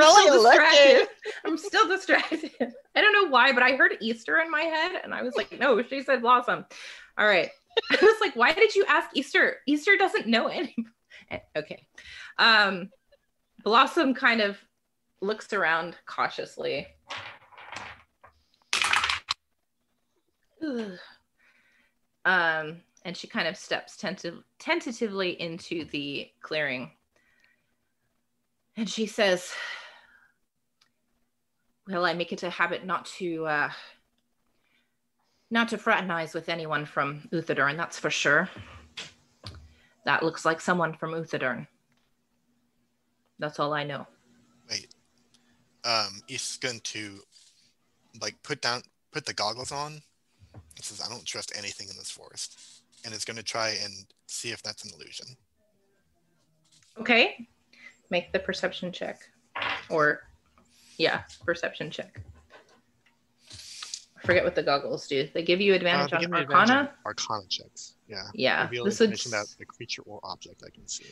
I'm still distracted. I don't know why, but I heard Easter in my head and I was like, no, she said Blossom. All right. I was like, why did you ask Easter? Easter doesn't know anybody. Okay. Blossom kind of looks around cautiously. Ugh. And she kind of steps tentatively into the clearing. And she says, well, I make it a habit not to fraternize with anyone from Uthodurn, that's for sure. That looks like someone from Uthodurn. That's all I know. Wait. He's going to like put the goggles on. He says, I don't trust anything in this forest. And it's going to try and see if that's an illusion. Okay. Make the perception check. Or, yeah, perception check. I forget what the goggles do. They give you advantage on Arcana? Advantage on Arcana checks, yeah. Yeah. This would... about the creature or object I can see.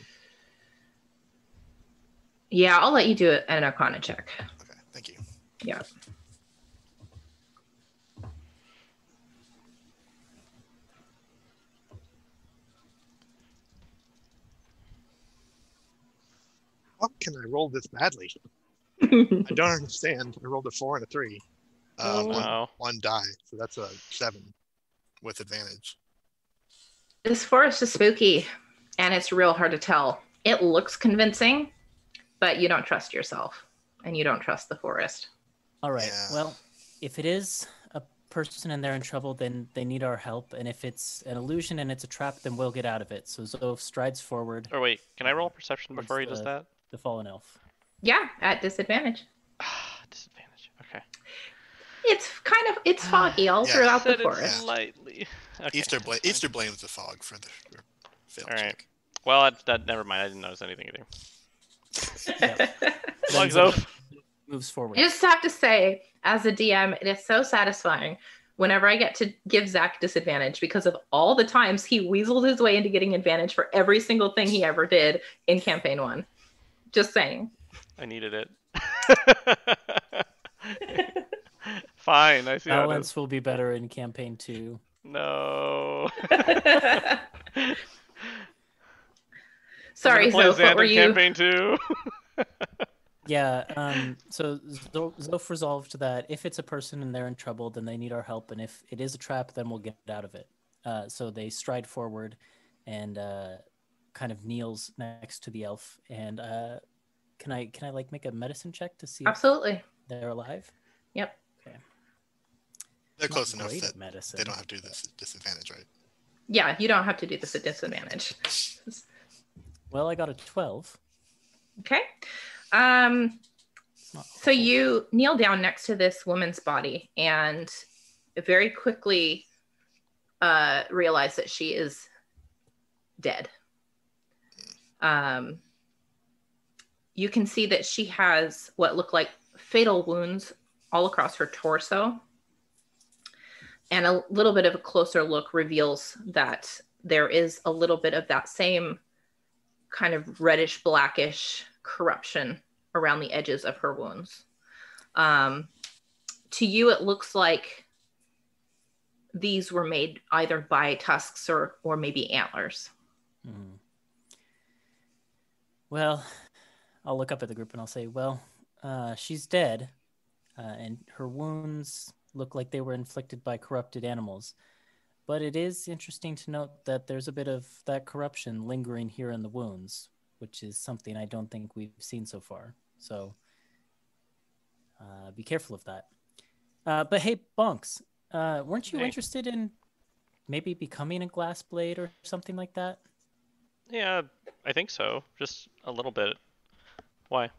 Yeah, I'll let you do an Arcana check. Okay, thank you. Yeah. How can I roll this badly? I don't understand. I rolled a 4 and a 3. One die. So that's a 7 with advantage. This forest is spooky and it's real hard to tell. It looks convincing, but you don't trust yourself and you don't trust the forest. All right. Yeah. Well, if it is a person and they're in trouble, then they need our help. And if it's an illusion and it's a trap, then we'll get out of it. So Zoph strides forward. Oh, wait. Can I roll perception before he does that? The fallen elf. Yeah, at disadvantage. Disadvantage. Okay. It's foggy all throughout the forest. Lightly. Okay. Easter blames the fog for the film. All right. Check. Well, that never mind. I didn't notice anything either. Lugs off. Moves forward. I just have to say, as a DM, it is so satisfying whenever I get to give Zach disadvantage because of all the times he weaseled his way into getting advantage for every single thing he ever did in campaign 1. Just saying. I needed it. Fine, I see. Balance will be better in campaign 2. No. Sorry, Zoph, what were you? Campaign 2. Yeah. So Zoph resolved that if it's a person and they're in trouble, then they need our help, and if it is a trap, then we'll get out of it. So they stride forward, and kind of kneels next to the elf. And can I like make a medicine check to see if they're alive? Yep. Okay. They're close enough that medicine. They don't have to do this at disadvantage, right? Yeah, you don't have to do this at disadvantage. Well, I got a 12. Okay. So you kneel down next to this woman's body and very quickly realize that she is dead. You can see that she has what look like fatal wounds all across her torso. And a little bit of a closer look reveals that there is a little bit of that same kind of reddish, blackish corruption around the edges of her wounds. To you, it looks like these were made either by tusks or maybe antlers. Mm. Well, I'll look up at the group and I'll say, well, she's dead, and her wounds look like they were inflicted by corrupted animals. But it is interesting to note that there's a bit of that corruption lingering here in the wounds, which is something I don't think we've seen so far. So be careful of that. But hey, Bonks, weren't you interested in maybe becoming a Glassblade or something like that? Yeah, I think so. Just a little bit. Why?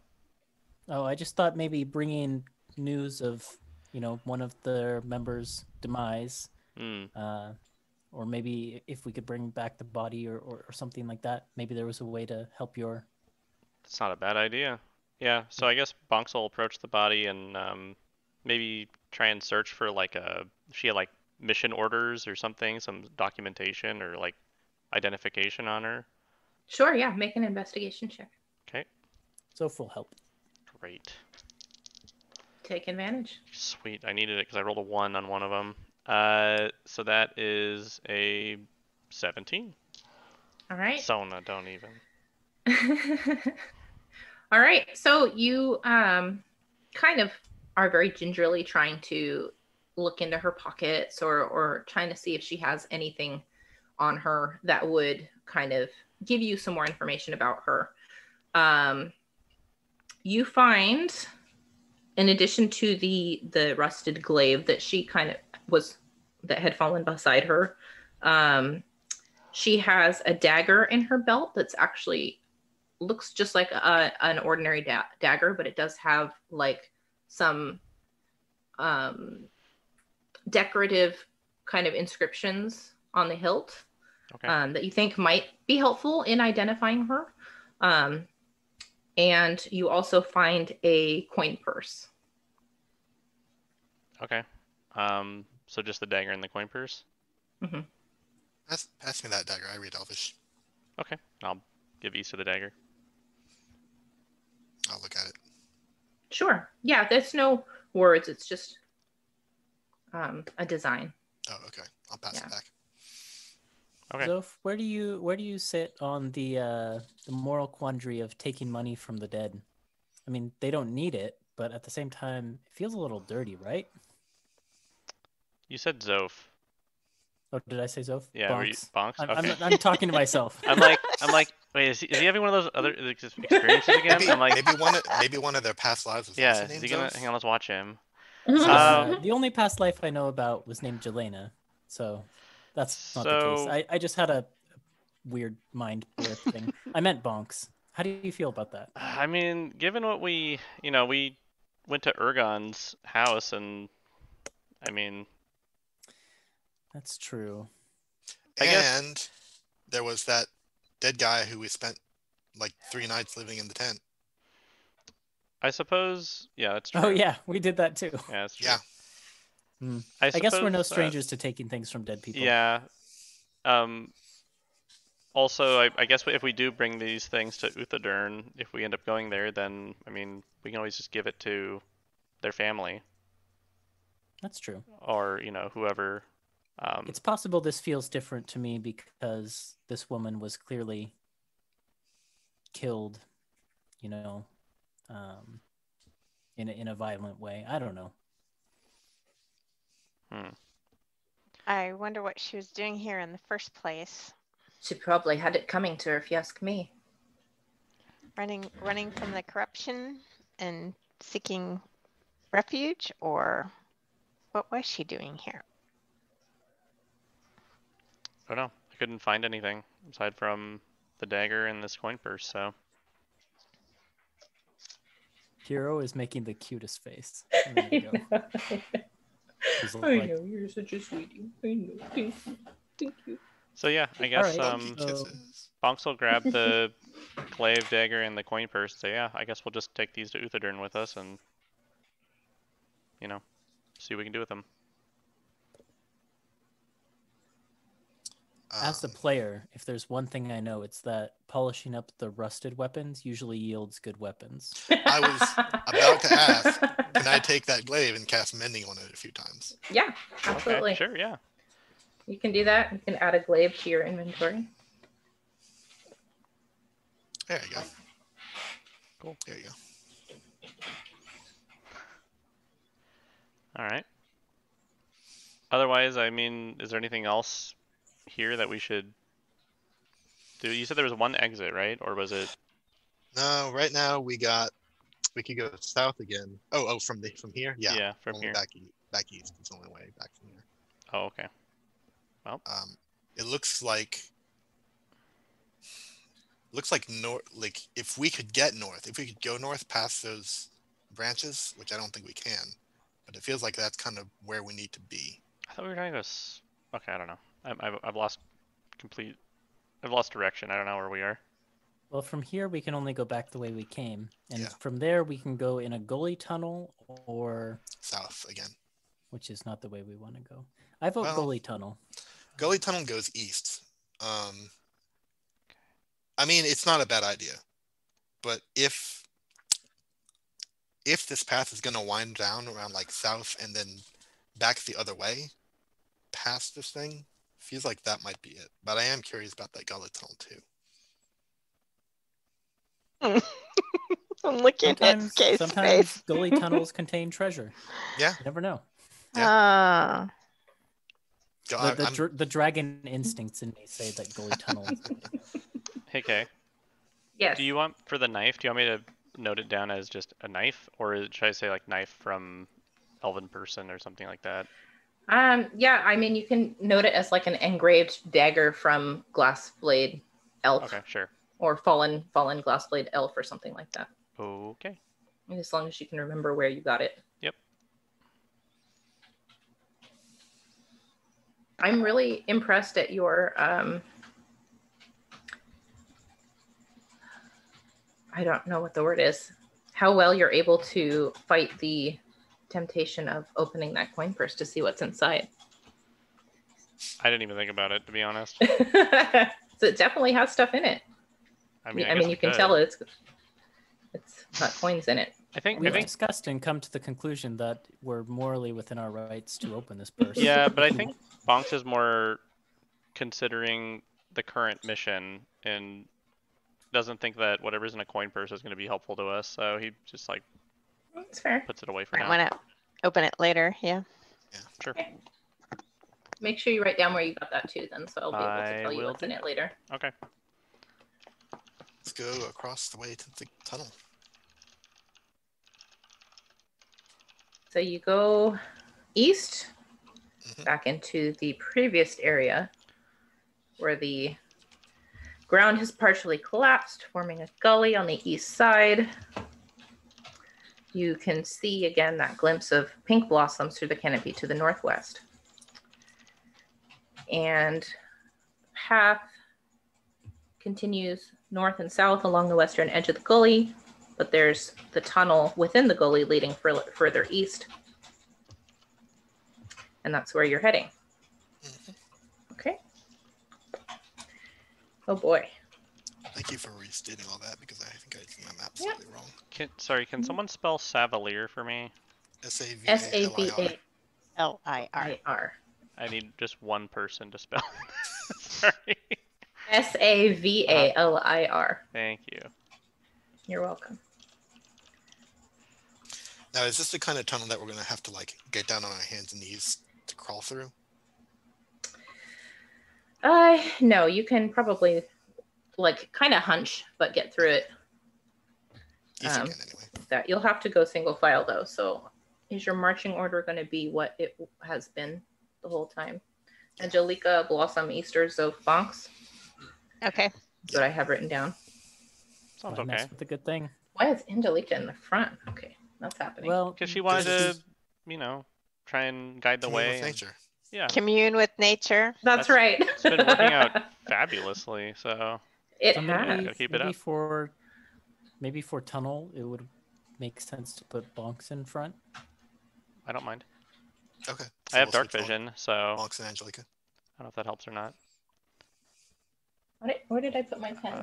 Oh, I just thought maybe bringing news of, you know, one of their members' demise... or maybe if we could bring back the body or something like that, maybe there was a way to help your... That's not a bad idea. Yeah, so I guess Bonks will approach the body and maybe try and search for like a... If she had like mission orders or something, some documentation or like identification on her. Sure, yeah, make an investigation check. Okay. So full help. Great. Take advantage. Sweet, I needed it because I rolled a 1 on one of them. So that is a 17. All right. Sona, don't even. All right. So you kind of are very gingerly trying to look into her pockets or trying to see if she has anything on her that would kind of give you some more information about her. You find, in addition to the rusted glaive that she kind of that had fallen beside her. She has a dagger in her belt that's actually looks just like an ordinary dagger, but it does have like some decorative kind of inscriptions on the hilt that you think might be helpful in identifying her. And you also find a coin purse. Okay. So just the dagger and the coin purse? Mm-hmm. Pass me that dagger. I read Elvish. Okay. I'll give Isu the dagger. I'll look at it. Sure. Yeah, there's no words. It's just a design. Oh, okay. I'll pass it back. Okay. So where do you sit on the moral quandary of taking money from the dead? I mean, they don't need it, but at the same time, it feels a little dirty, right? You said Zof. Oh, did I say Zof? Yeah, Bonks. Bonks? Okay. I'm talking to myself. I'm like, wait, is he having one of those other experiences again? Maybe, I'm like, maybe one of their past lives was also named Zof? Hang on, let's watch him. The only past life I know about was named Jelena, so that's not the case. I just had a weird mind blur thing. I meant Bonks. How do you feel about that? I mean, given what we went to Ergon's house, and I mean. That's true. And there was that dead guy who we spent like 3 nights living in the tent. I suppose, yeah, that's true. Oh yeah, we did that too. Yeah, that's true. Yeah. I guess we're no strangers to taking things from dead people. Yeah. Also, I guess if we do bring these things to Uthodurn, if we end up going there, then I mean, we can always just give it to their family. That's true. Or whoever. It's possible this feels different to me because this woman was clearly killed, in a violent way. I don't know. I wonder what she was doing here in the first place. She probably had it coming to her, if you ask me. Running from the corruption and seeking refuge, or what was she doing here? I don't know. I couldn't find anything aside from the dagger and this coin purse, so. Hiro is making the cutest face. There you go. I know, you're such a sweetie. I know. Thank you. So yeah, I guess right. Bonks will grab the glaive, dagger, and the coin purse and say, yeah, I guess we'll just take these to Uthodurn with us and, see what we can do with them. As a player, if there's one thing I know, it's that polishing up the rusted weapons usually yields good weapons. I was about to ask, can I take that glaive and cast mending on it a few times? Yeah, absolutely. Okay, sure, yeah. You can do that. You can add a glaive to your inventory. There you go. Cool. There you go. All right. Otherwise, I mean, is there anything else here that we should do? You said there was one exit, right? Or was it? No, right now we got. We could go south again. Oh, from here? Yeah, yeah, from here. Back east. It's the only way back from here. Oh, okay. Well, it looks like north. Like if we could get north, if we could go north past those branches, which I don't think we can, but it feels like that's kind of where we need to be. I thought we were trying to go. Okay, I don't know. I've lost complete. I've lost direction. I don't know where we are. Well, from here, we can only go back the way we came. And yeah. From there, we can go in a gully tunnel or... south again. Which is not the way we want to go. I vote gully tunnel. Gully tunnel goes east. I mean, it's not a bad idea. But if this path is going to wind down around like south and then back the other way, past this thing, feels like that might be it. But I am curious about that gully tunnel, too. I'm looking at Kay's face. Gully tunnels contain treasure. Yeah. You never know. Yeah. God, the dragon instincts in me say that gully tunnels. Hey, Kay. Yes. Do you want me to note it down as just a knife? Or should I say like knife from Elven person or something like that? Yeah, I mean, you can note it as like an engraved dagger from Glassblade Elf. Okay, sure. Or fallen Glassblade Elf or something like that. Okay. And as long as you can remember where you got it. Yep. I'm really impressed at your I don't know what the word is. How well you're able to fight the temptation of opening that coin purse to see what's inside. I didn't even think about it, to be honest. So it definitely has stuff in it. I mean, you can tell it's got coins in it. I think we've discussed and come to the conclusion that we're morally within our rights to open this purse. Yeah, but I think Bonks is more considering the current mission and doesn't think that whatever's in a coin purse is going to be helpful to us. So he just like puts it away for now. I want to open it later. Yeah. Yeah. Sure. Okay. Make sure you write down where you got that too, then, so I'll be able to tell you what's in it later. Okay. Let's go across the way to the tunnel. So you go east, back into the previous area where the ground has partially collapsed, forming a gully on the east side. You can see again that glimpse of pink blossoms through the canopy to the northwest. And the path continues north and south along the western edge of the gully, but there's the tunnel within the gully leading further east. And that's where you're heading. Okay. Oh boy. Thank you for restating all that because I think I did my map slightly wrong. Sorry, can someone spell Savalirwood for me? S-A-V-A-L-I-R. I need just one person to spell. Sorry. S-A-V-A-L-I-R. Thank you. You're welcome. Now, is this the kind of tunnel that we're going to have to, like, get down on our hands and knees to crawl through? No, you can probably, like, kind of hunch, but get through it. Easy again, anyway. That. You'll have to go single file, though. So is your marching order going to be what it has been the whole time? Angelica, Blossom, Easter, Zoph, Bonks. Okay. That's what I have written down. Sounds okay. That's a good thing. Why is Angelica in the front? Okay, that's happening. Well, because she wanted to, you know, try and guide the way. Commune with nature. Yeah. Commune with nature. That's right. It's been working out fabulously, so. It has. Maybe for tunnel, it would make sense to put Bonks in front. I don't mind. Okay. So I have dark vision, so. Bonks and Angelica. I don't know if that helps or not. Where did I put my pen?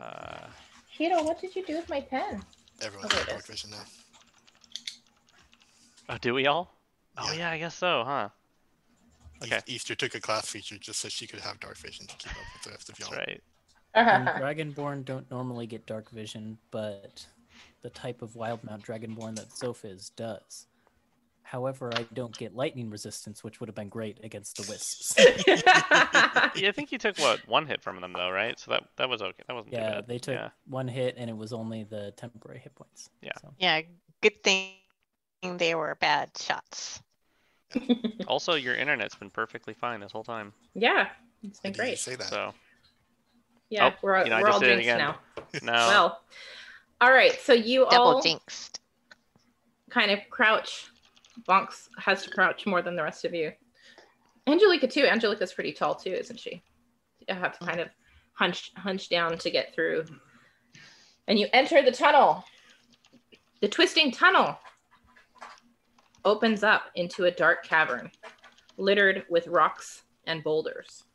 Hiro, what did you do with my pen? Everyone's got dark vision now. Oh, do we all? Yeah. Oh, yeah, I guess so, huh? Okay. Easter took a class feature just so she could have dark vision to keep up with the rest of y'all. That's right. Dragonborn don't normally get dark vision, but the type of Wildemount Dragonborn that Zoph is does. However, I don't get lightning resistance, which would have been great against the wisps. Yeah, I think you took, what, one hit from them, though, right? So that was okay. That wasn't too bad. They took one hit, and it was only the temporary hit points. Yeah. So. Yeah, good thing they were bad shots. Also, your internet's been perfectly fine this whole time. Yeah, it's been great. Say that. So. Yeah, oh, we're all jinxed now. No. Well, all right, so you all jinxed. Kind of crouch. Bonks has to crouch more than the rest of you. Angelica, too. Angelica's pretty tall, too, isn't she? You have to kind of hunch down to get through. And you enter the tunnel. The twisting tunnel opens up into a dark cavern littered with rocks and boulders.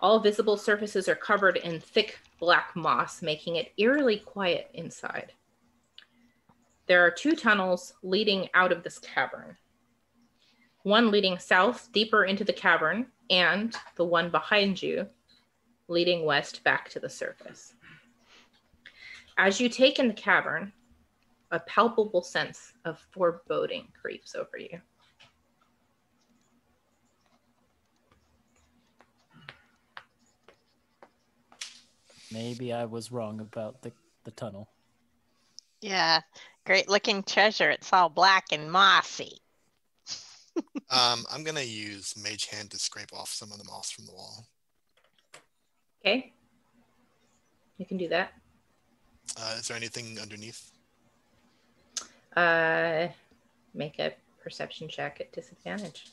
All visible surfaces are covered in thick black moss, making it eerily quiet inside. There are two tunnels leading out of this cavern. One leading south, deeper into the cavern, and the one behind you, leading west back to the surface. As you take in the cavern, a palpable sense of foreboding creeps over you. Maybe I was wrong about the tunnel. Yeah, great looking treasure. It's all black and mossy. I'm going to use Mage Hand to scrape off some of the moss from the wall. Okay. You can do that. Is there anything underneath? Make a perception check at disadvantage.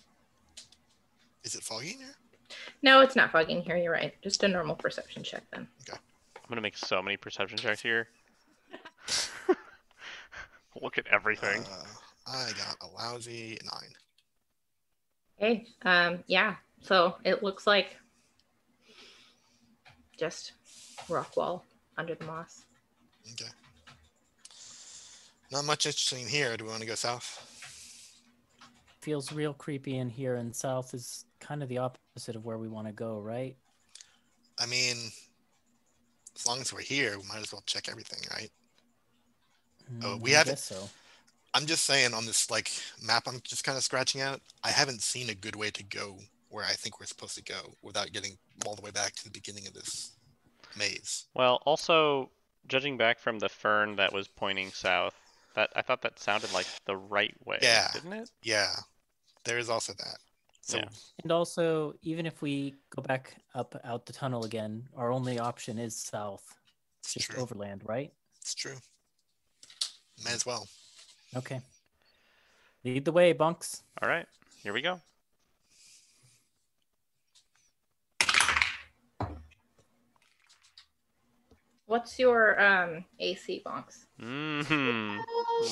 Is it foggy in here? No, it's not foggy in here. You're right. Just a normal perception check then. Okay. I'm going to make so many perception checks here. Look at everything. I got a lousy 9. Okay. Yeah. So it looks like just rock wall under the moss. Okay. Not much interesting here. Do we want to go south? Feels real creepy in here, and south is kind of the opposite of where we want to go, right? I mean, as long as we're here, we might as well check everything, right? Oh, we haven't. So. I'm just saying, on this like map, I'm just kind of scratching out. I haven't seen a good way to go where I think we're supposed to go without getting all the way back to the beginning of this maze. Well, also judging back from the fern that was pointing south, that I thought that sounded like the right way. Yeah, didn't it? Yeah, there is also that. So. Yeah. And also, even if we go back up out the tunnel again, our only option is south. It's just true. Overland, right? It's true. May as well. Okay. Lead the way, Bonks. All right. Here we go. What's your AC, Bonks?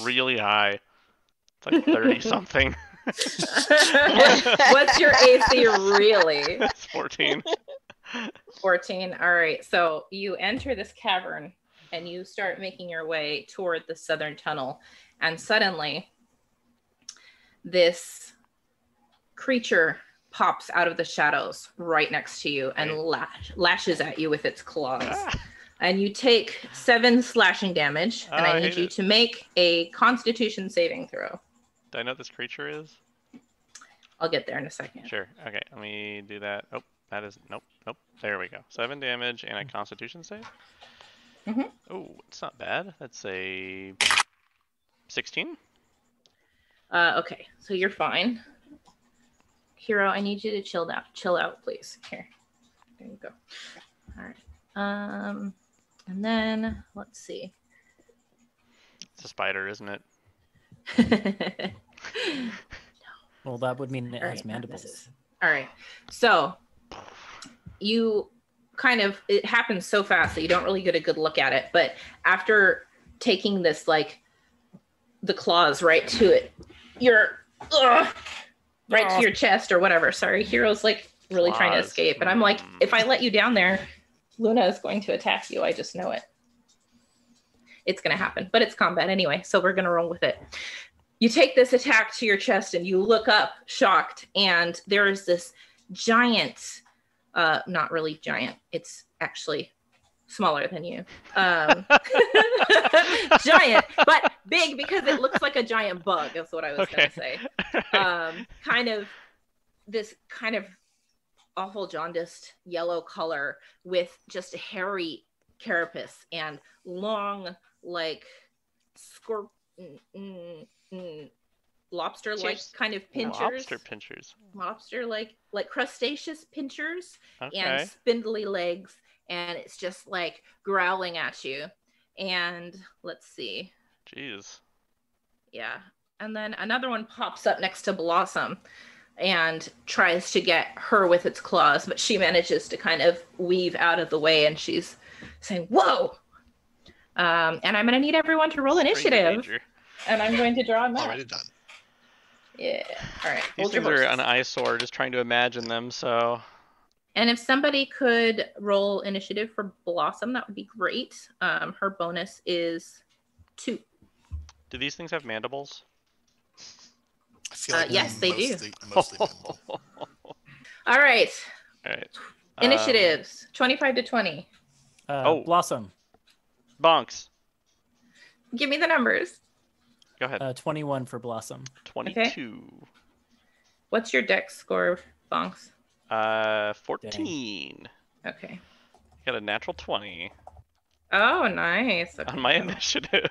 Really high. It's like 30-something. What's your AC, really? It's 14. 14. All right. So you enter this cavern. And you start making your way toward the southern tunnel. And suddenly, this creature pops out of the shadows right next to you and lashes at you with its claws. Ah. And you take 7 slashing damage. And I need you to make a Constitution saving throw. Do I know what this creature is? I'll get there in a second. Sure. Okay, let me do that. Oh, that is... Nope, nope. There we go. 7 damage and a Constitution save. Mm-hmm. Oh, it's not bad. That's a 16. Okay, so you're fine. Hero, I need you to chill out. Chill out, please. Here. There you go. All right. And then, let's see. It's a spider, isn't it? No. Well, that would mean it has mandibles. All right. So, you... kind of, it happens so fast that you don't really get a good look at it, but after taking this, like, the claws right to it, you're right to your chest or whatever. Sorry, Hero's like really trying to escape, and I'm like, if I let you down there, Luna is going to attack you. I just know it. It's gonna happen, but it's combat anyway, so we're gonna roll with it. You take this attack to your chest and you look up shocked, and there is this giant, not really giant, it's actually smaller than you. Giant, but big because it looks like a giant bug, is what I was going to say. Kind of this kind of awful jaundiced yellow color with just a hairy carapace and long, like, lobster-like kind of pinchers. Lobster pinchers. Lobster-like crustaceous pinchers, okay. And spindly legs, and it's just like growling at you. And let's see. Jeez. Yeah. And then another one pops up next to Blossom and tries to get her with its claws, but she manages to kind of weave out of the way, and she's saying, whoa! And I'm going to need everyone to roll initiative. And I'm going to draw a map. Already done. Yeah. All right. These things are an eyesore, just trying to imagine them, so... And if somebody could roll initiative for Blossom, that would be great. Her bonus is 2. Do these things have mandibles? I feel like yes, they do. All right. All right. Initiatives, 25 to 20. Blossom. Bonks. Give me the numbers. Go ahead. 21 for Blossom. 22. Okay. What's your dex score, Bonks? 14. Dang. Okay. Got a natural 20. Oh, nice. Okay. On my initiative.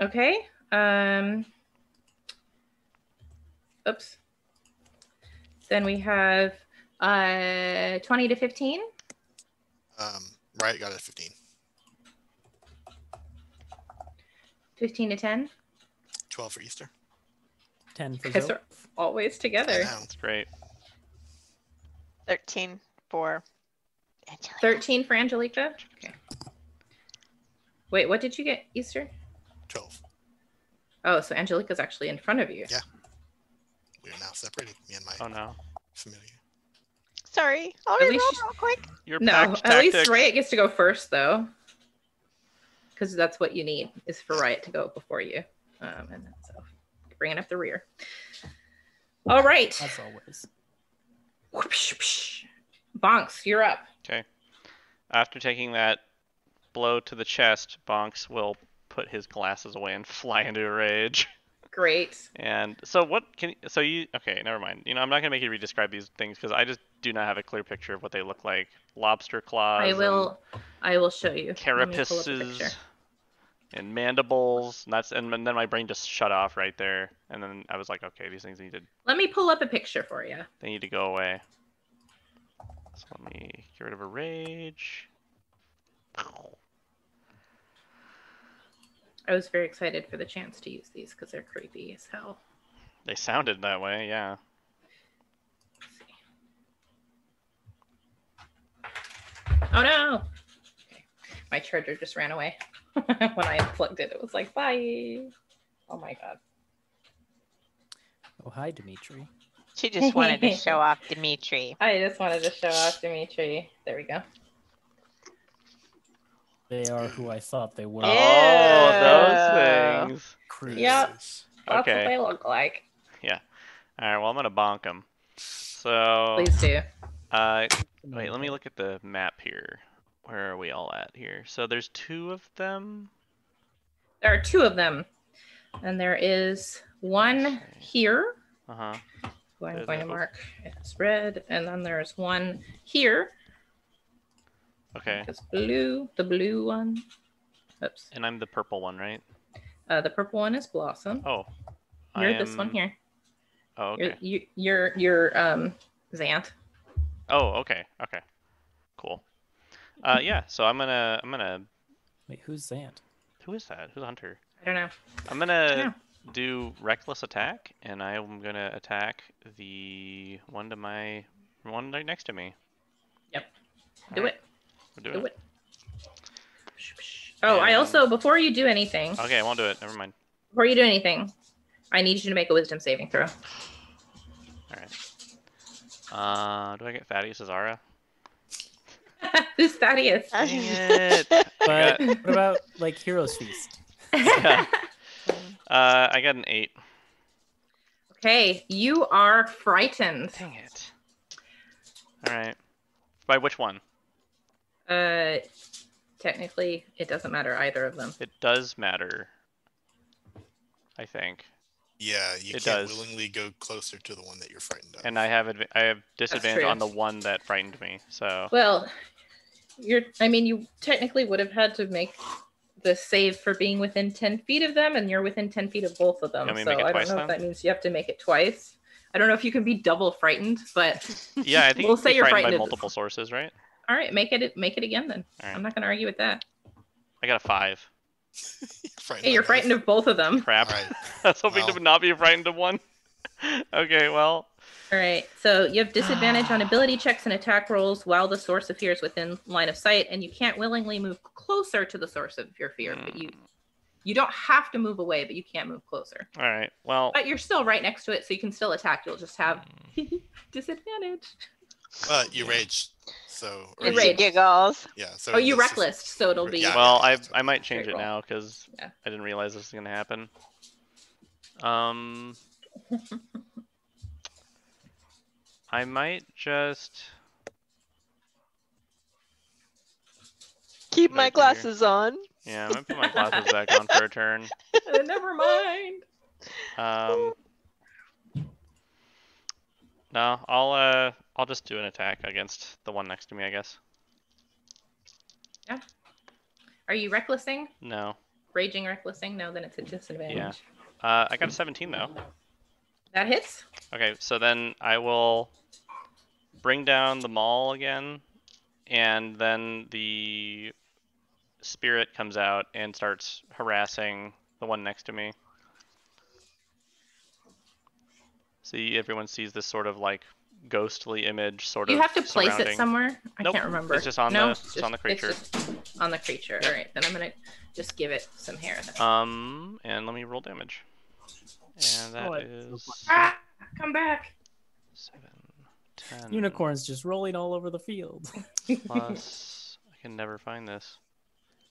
Okay. Oops. Then we have 20 to 15. Right, got a 15. 15 to 10. 12 for Easter. 10 for Zoe. They're always together. That's great. 13 for Angelica. 13 for Angelica? Okay. Wait, what did you get, Easter? 12. Oh, so Angelica's actually in front of you. Yeah. We are now separated, me and my familiar. Sorry. I'll reroll real quick. At least Riot gets to go first, though. Because that's what you need, is for Riot to go before you. And then so. Bringing up the rear. All right. As always. Bonks, you're up. Okay. After taking that blow to the chest, Bonks will put his glasses away and fly into a rage. Great. And so never mind. You know, I'm not gonna make you re-describe these things because I just do not have a clear picture of what they look like. Lobster claws. I will show you. Carapaces. And mandibles, and then my brain just shut off right there. And then I was like, okay, these things need to... Let me pull up a picture for you. They need to go away. So let me get rid of a rage. I was very excited for the chance to use these because they're creepy as hell. They sounded that way, yeah. Let's see. Oh no! Okay. My charger just ran away. When I plugged it was like, bye. Oh my god. Oh, hi, Dimitri. She just wanted to show off Dimitri. There we go. They are who I thought they were. Yeah. Oh, those things. Cruises. Yep. That's what they look like. Yeah. All right, well, I'm going to bonk them. So... Please do. Wait, let me look at the map here. Where are we all at here? So there's 2 of them. There are 2 of them. And there is one here. Uh-huh. Who I'm going to mark as red. And then there's one here. Okay. It's blue. The blue one. Oops. And I'm the purple one, right? The purple one is Blossom. Oh. This one here. Oh, okay. You're Xanth. Oh, okay. Okay. Cool. Yeah, so I'm gonna. Wait, who's Xant? Who is that? Who's Hunter? I don't know. I'm gonna do reckless attack, and I'm gonna attack the one to my one right next to me. Yep. Do it. Oh, and... I also before you do anything. Okay, I won't do it. Never mind. Before you do anything, I need you to make a wisdom saving throw. All right. Do I get Thaddeus Azara? Who's Thaddeus? But what about like Heroes Feast? Yeah. I got an 8. Okay, you are frightened. Dang it. Alright. By which one? Technically, it doesn't matter either of them. It does matter. I think. Yeah, you can't willingly go closer to the one that you're frightened of. And I have disadvantage on the one that frightened me. So. Well, you technically would have had to make the save for being within 10 feet of them, and you're within 10 feet of both of them. So I don't know if that means you have to make it twice. I don't know if you can be double frightened, but yeah, I think we'll say you're frightened by multiple sources, right? All right, make it again then. Right. I'm not going to argue with that. I got a 5. You're frightened of both of them. Crap. Right. I was hoping to not be frightened of one. Okay, well. All right, so you have disadvantage on ability checks and attack rolls while the source appears within line of sight, and you can't willingly move closer to the source of your fear, but you don't have to move away, but you can't move closer. All right, well. But you're still right next to it, so you can still attack. You'll just have disadvantage. You raged, so... You raged, you guys. Yeah, so... Oh, you reckless, so it'll be... Yeah, well, I might change it now, because I didn't realize this was going to happen. I might just... Keep my glasses on. Yeah, I might put my glasses back on for a turn. Never mind. No, I'll just do an attack against the one next to me, I guess. Yeah. Are you recklessing? No. Raging recklessing? No, then it's a disadvantage. Yeah. I got a 17, though. That hits? Okay, so then I will bring down the maul again, and then the spirit comes out and starts harassing the one next to me. See, everyone sees this sort of like ghostly image sort of. You have to place it somewhere. I can't remember. It's just on the creature. It's just on the creature. Yep. All right, then I'm gonna just give it some hair. And let me roll damage. And that is come back. 7, 10. Unicorns just rolling all over the field. Plus, I can never find this.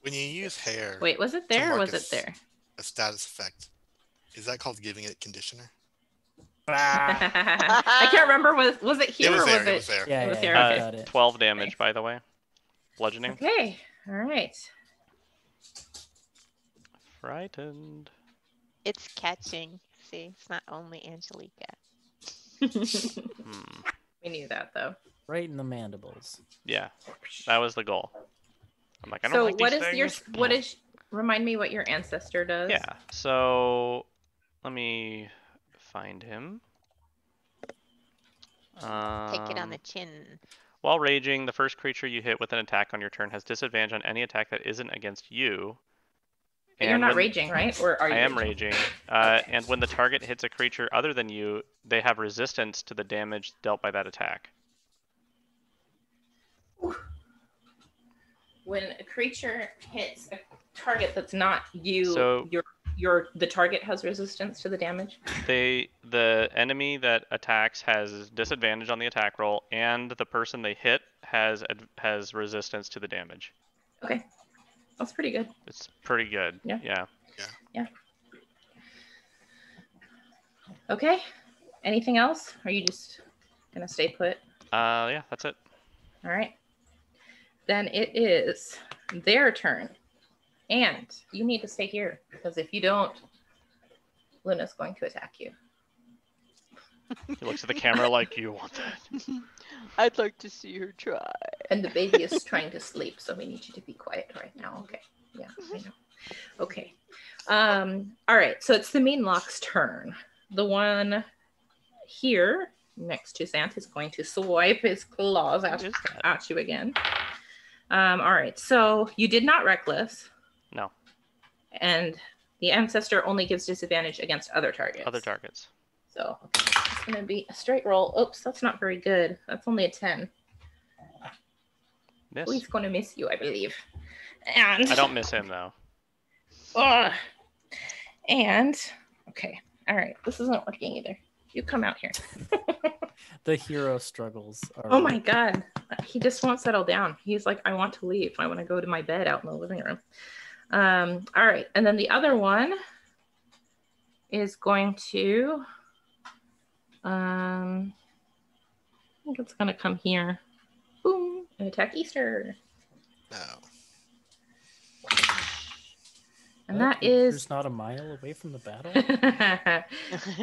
When you use hair. Wait, was it there? Or was it there? A status effect. Is that called giving it conditioner? I can't remember. Was it here? It was there, or was it? It was there. Yeah, it was there. Okay. 12 damage, by the way. Bludgeoning. Okay. All right. Frightened. It's catching. See, it's not only Angelica. We knew that though. Right in the mandibles. Yeah, that was the goal. I'm like, I don't like these things. So what is? Remind me what your ancestor does. Yeah. So let me. Find him. Take it on the chin. While raging, the first creature you hit with an attack on your turn has disadvantage on any attack that isn't against you. And you're not raging, right? Or are you? I am raging. Okay. And when the target hits a creature other than you, they have resistance to the damage dealt by that attack. When a creature hits a target that's not you, the target has resistance to the damage. The enemy that attacks has disadvantage on the attack roll, and the person they hit has resistance to the damage. Okay, that's pretty good. It's pretty good. Yeah. Yeah. Yeah. Okay. Anything else? Are you just gonna stay put? Yeah, that's it. All right. Then it is their turn. And you need to stay here, because if you don't, Luna's going to attack you. He looks at the camera like, you want that? I'd like to see her try. And the baby is trying to sleep, so we need you to be quiet right now. Okay. Yeah, I know. Okay. All right, so it's the Meanlock's turn. The one here next to Sant is going to swipe his claws at you again. All right, so you did not reckless. No. And the ancestor only gives disadvantage against other targets. So it's going to be a straight roll. Oops, that's not very good. That's only a 10. Miss. Oh, he's going to miss you, I believe. And I don't miss him, though. Okay. All right. This isn't working either. You come out here. The hero struggles. Oh, my God. He just won't settle down. He's like, I want to leave. I want to go to my bed out in the living room. All right. And then the other one is going to I think it's gonna come here. Boom! And attack Easter. No. And that is. It's not a mile away from the battle.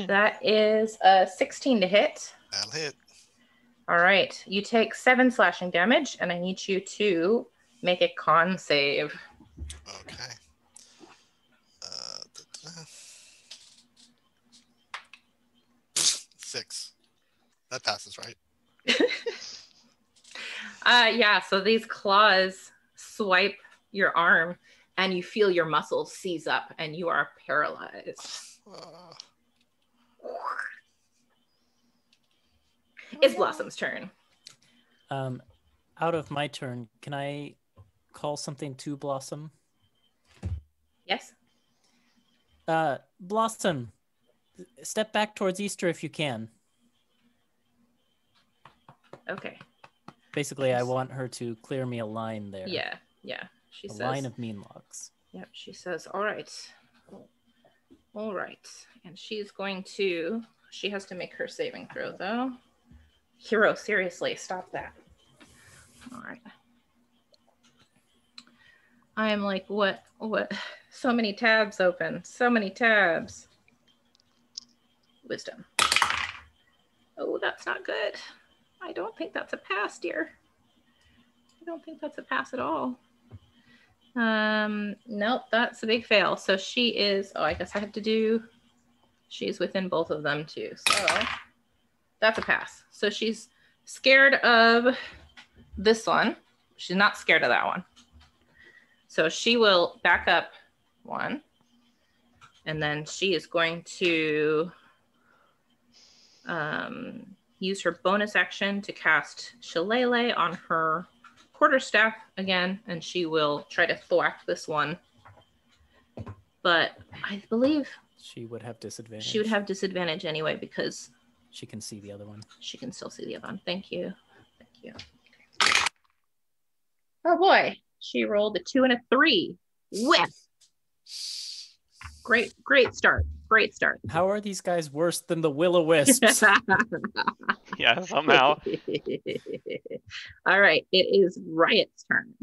That is a 16 to hit. That'll hit. All right. You take 7 slashing damage, and I need you to make a con save. Okay. Six. That passes, right? Yeah, so these claws swipe your arm and you feel your muscles seize up and you are paralyzed. It's Blossom's turn. Out of my turn, can I call something to Blossom? Yes. Blossom, step back towards Easter if you can. Okay. Basically, I want her to clear me a line there. Yeah, yeah. She says, line of mean logs. Yep, she says, all right. All right. And she's going to, she has to make her saving throw, though. Hero, seriously, stop that. All right. I am like, what? So many tabs open. So many tabs. Wisdom. Oh, that's not good. I don't think that's a pass, dear. I don't think that's a pass at all. Nope, that's a big fail. So she is, oh, I guess I have to do, she's within both of them too. So that's a pass. So she's scared of this one. She's not scared of that one. So she will back up 1. And then she is going to use her bonus action to cast Shillelagh on her quarterstaff again, and she will try to thwack this one. But I believe she would have disadvantage. She would have disadvantage anyway because she can see the other one. She can still see the other one. Thank you. Thank you. Okay. Oh boy. She rolled a 2 and a 3. Whiff. Great start. Great start. How are these guys worse than the Will-O-Wisps? Yeah, somehow. All right, it is Riot's turn.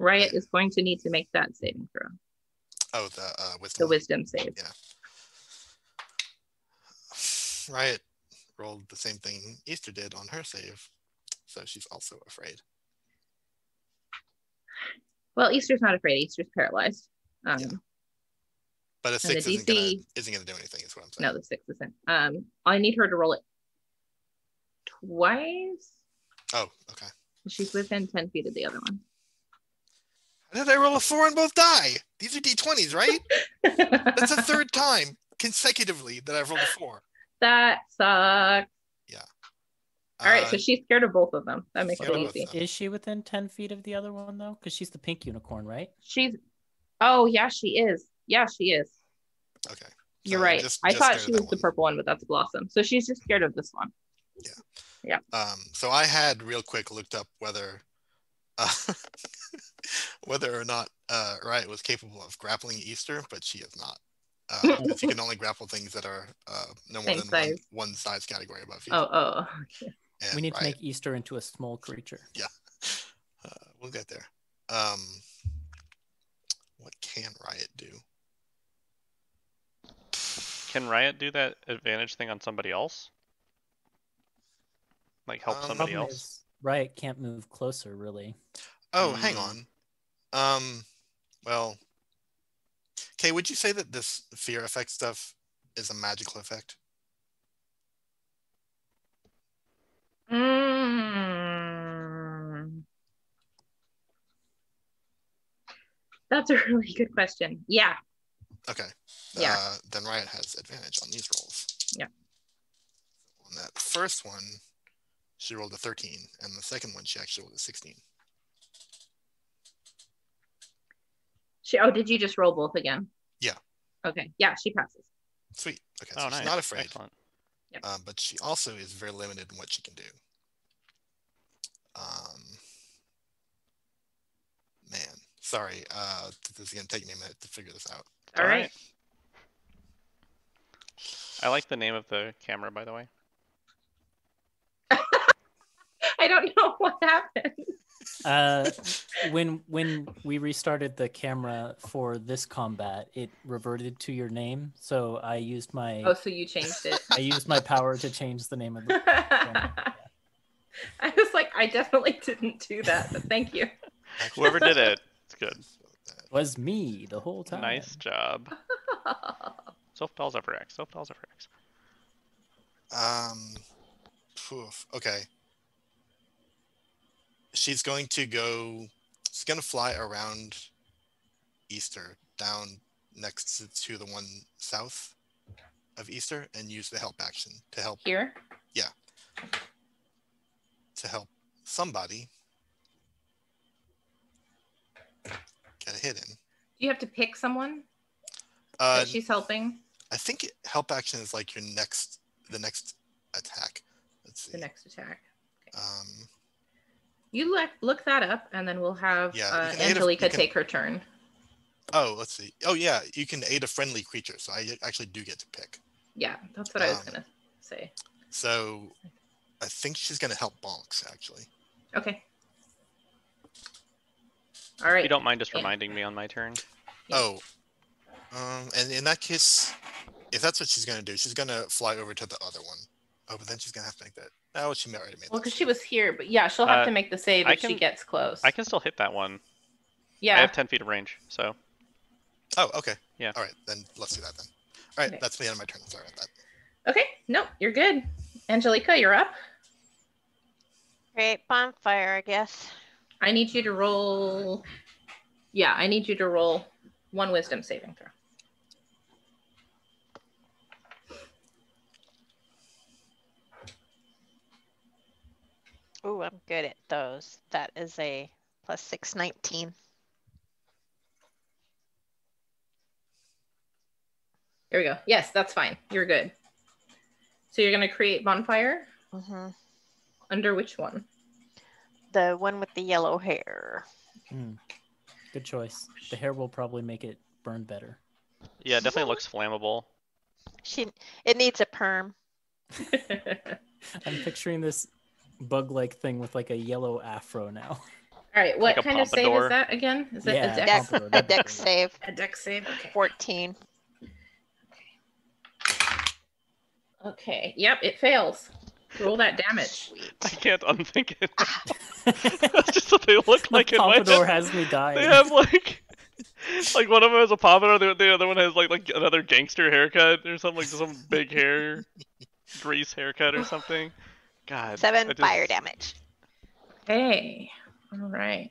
Riot is going to need to make that saving throw. Oh, the wisdom save. Yeah. Riot rolled the same thing Easter did on her save, so she's also afraid. Well, Easter's not afraid. Easter's paralyzed. Yeah. But a 6 isn't gonna do anything, is what I'm saying. No, the 6 isn't. I need her to roll it twice. Oh, okay. She's within 10 feet of the other one. How did I roll a 4 and both die? These are D20s, right? That's the 3rd time consecutively that I've rolled a 4. That sucks. Yeah. All right, so she's scared of both of them. That makes it easy. Is she within 10 feet of the other one, though? Because she's the pink unicorn, right? Oh, yeah, she is. Yeah, she is. Okay. You're right. I thought she was the purple one, but that's Blossom. So she's just scared of this one. Yeah. Yeah. So I had real quick looked up whether or not Riot was capable of grappling Easter, but she is not. Because you can only grapple things that are no more than one size category above you. Oh, okay. We need to make Easter into a small creature. Yeah. We'll get there. What can Riot do? Can Riot do that advantage thing on somebody else? Like help somebody else? Riot can't move closer, really. Oh, hang on. Well, Kay, would you say that this fear effect stuff is a magical effect? That's a really good question. Yeah. Okay. Yeah. Then Riot has advantage on these rolls. Yeah. On that first one, she rolled a 13, and the second one, she actually rolled a 16. Did you just roll both again? Yeah. Okay. Yeah, she passes. Sweet. Okay. So nice. She's not afraid. Yep. But she also is very limited in what she can do. Man. Sorry, this is going to take me a minute to figure this out. All right. I like the name of the camera, by the way. I don't know what happened. When we restarted the camera for this combat, it reverted to your name. So I used my... Oh, so you changed it. I used my power to change the name of the camera. Yeah. I was like, I definitely didn't do that, but thank you. Whoever did it, it's good. It was me the whole time. Nice job. Zofdal Zephyrax. Zofdal Zephyrax. Okay. She's going to fly around Easter, down next to the one south of Easter, and use the help action to help. Here? Yeah. To help somebody get a hit in. You have to pick someone that she's helping? I think help action is like your next, the next attack. Let's see. The next attack. Okay. You look that up, and then we'll have Angelica take her turn. Oh, let's see. Oh, yeah, you can aid a friendly creature, so I actually do get to pick. Yeah, that's what I was going to say. So I think she's going to help Bonks, actually. Okay. All right. If you don't mind just reminding me on my turn. Yeah. Oh. And in that case, if that's what she's going to do, she's going to fly over to the other one. Oh, but then she's going to have to make that. Oh, she already made that. Well, because she was here, but yeah, she'll have to make the save if she gets close. I can still hit that one. Yeah. I have 10 feet of range, so. Oh, okay. Yeah. All right, then let's do that then. All right, okay. That's the end of my turn. Sorry about that. Okay, no, you're good. Angelica, you're up. Great bonfire, I guess. I need you to roll. Yeah, I need you to roll one wisdom saving throw. Oh, I'm good at those. That is a plus 6, 19. There we go. Yes, that's fine. You're good. So you're going to create bonfire? Mm-hmm. Under which one? The one with the yellow hair. Mm. Good choice. The hair will probably make it burn better. Yeah, it definitely looks flammable. It needs a perm. I'm picturing this bug-like thing with like a yellow afro now. All right, what like kind of save is that again? Is it a dex? A dex save. A dex save. Okay. 14. Okay. Yep, it fails. Roll that damage. I can't unthink it. That's just what they look like. The pompadour has me dying. They have like one of them has a pompadour. The other one has like another gangster haircut or something, like some big hair, grease haircut or something. God, 7 fire damage. Hey, all right.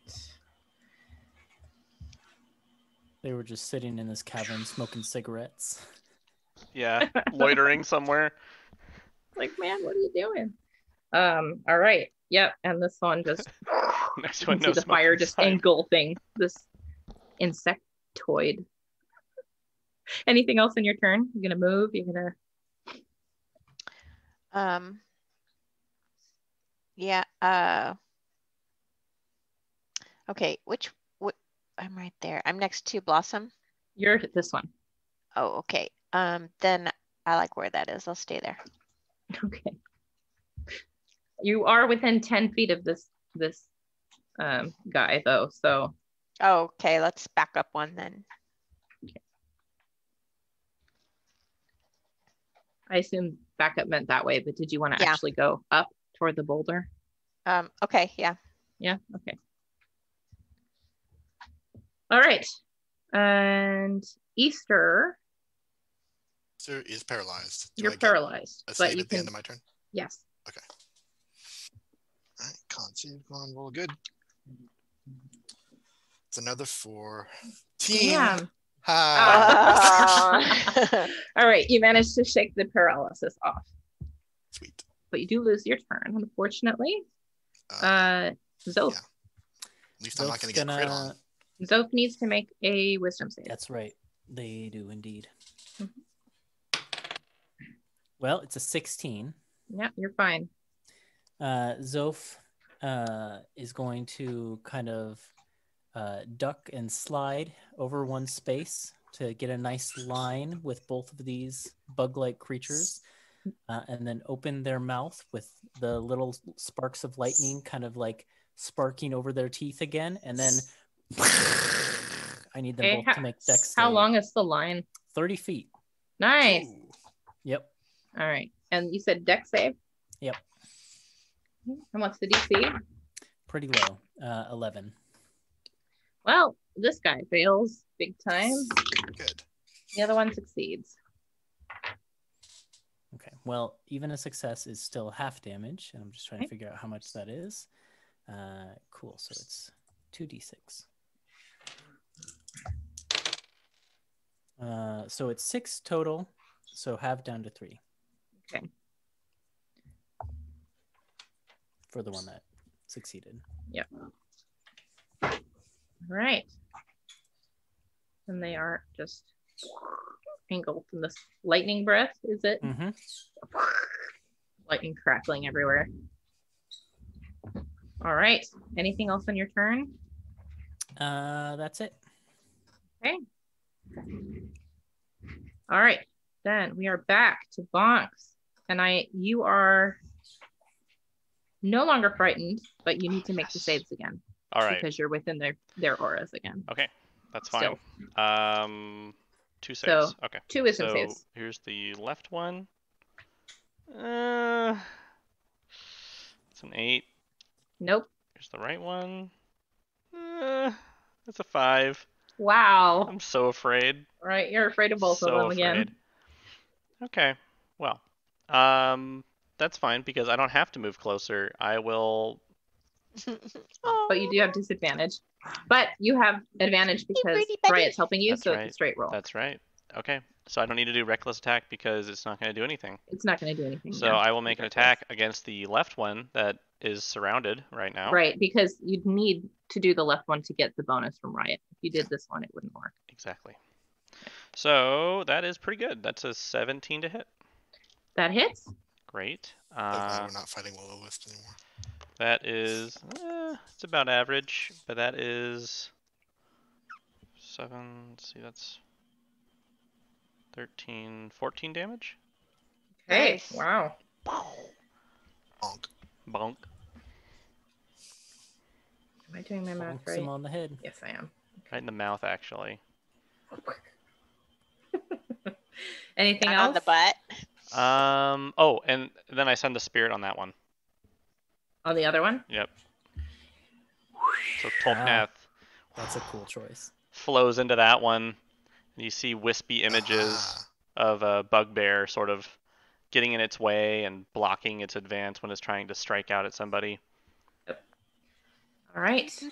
They were just sitting in this cavern smoking cigarettes. Yeah, loitering somewhere. Like, man, what are you doing? All right. Yep. And this one just next one. No, the fire just engulfing this insectoid. Anything else in your turn? You're gonna move. You're gonna. Yeah. Okay. What? I'm right there. I'm next to Blossom. You're this one. Oh, okay. Then I like where that is. I'll stay there. Okay. You are within 10 feet of this guy though, so. Oh, okay. Let's back up one then. Okay. I assume back up meant that way, but did you want to actually go up toward the boulder? Okay, yeah. Yeah, okay. All right. And Easter. So is paralyzed. You're paralyzed. A save at the end of my turn? Yes. Okay. All right, con save on roll good. It's another 14. Yeah. All right, you managed to shake the paralysis off. Sweet. But you do lose your turn, unfortunately. Zoph. Yeah. At least I'm not going to get crit on. Zoph needs to make a wisdom save. That's right. They do indeed. Mm-hmm. Well, it's a 16. Yeah, you're fine. Zoph is going to kind of duck and slide over one space to get a nice line with both of these bug-like creatures. and then open their mouth with the little sparks of lightning kind of like sparking over their teeth again, and then I need them both to make dex. How long is the line? 30 feet. Nice. Ooh. Yep. All right. And you said dex save? Yep. And what's the DC? Pretty low, 11. Well, this guy fails big time. Good. The other one succeeds. Okay, well, even a success is still half damage, and I'm just trying to figure out how much that is. Cool, so it's 2d6. So it's 6 total, so half down to 3. Okay. For the one that succeeded. Yep. All right. And they are just engulfed in this lightning breath, is it? Mm-hmm. Lightning crackling everywhere. All right. Anything else on your turn? That's it. Okay. All right. Then we are back to Bonks. And you are no longer frightened, but you need to make the saves again. All right. Because you're within their auras again. Okay. That's fine. So, 2 saves. So, okay. 2 wisdom saves. Here's the left one. It's an 8. Nope. Here's the right one. It's a 5. Wow. I'm so afraid. Right. You're afraid of both of them again. Okay. Well, that's fine because I don't have to move closer. I will. But you do have disadvantage. But you have advantage because Riot's helping you, that's so right. It's a straight roll. That's right. Okay. So I don't need to do reckless attack because it's not going to do anything. It's not going to do anything. So no. I will make an attack against the left one that is surrounded right now. Right, because you'd need to do the left one to get the bonus from Riot. If you did this one, it wouldn't work. Exactly. So that is pretty good. That's a 17 to hit. That hits. Great. I'm not fighting Will-O-Wisp anymore. That is, it's about average, but that is 7, let's see, that's 13, 14 damage. Okay, wow. Bonk. Bonk. Am I doing my math right? Bonks him on the head. Yes, I am. Okay. Right in the mouth, actually. Anything else? On the butt. Oh, and then I send the spirit on that one. On the other one? Yep. So Tolknath. That's a cool choice. Flows into that one. And you see wispy images of a bugbear sort of getting in its way and blocking its advance when it's trying to strike out at somebody. Yep. All right.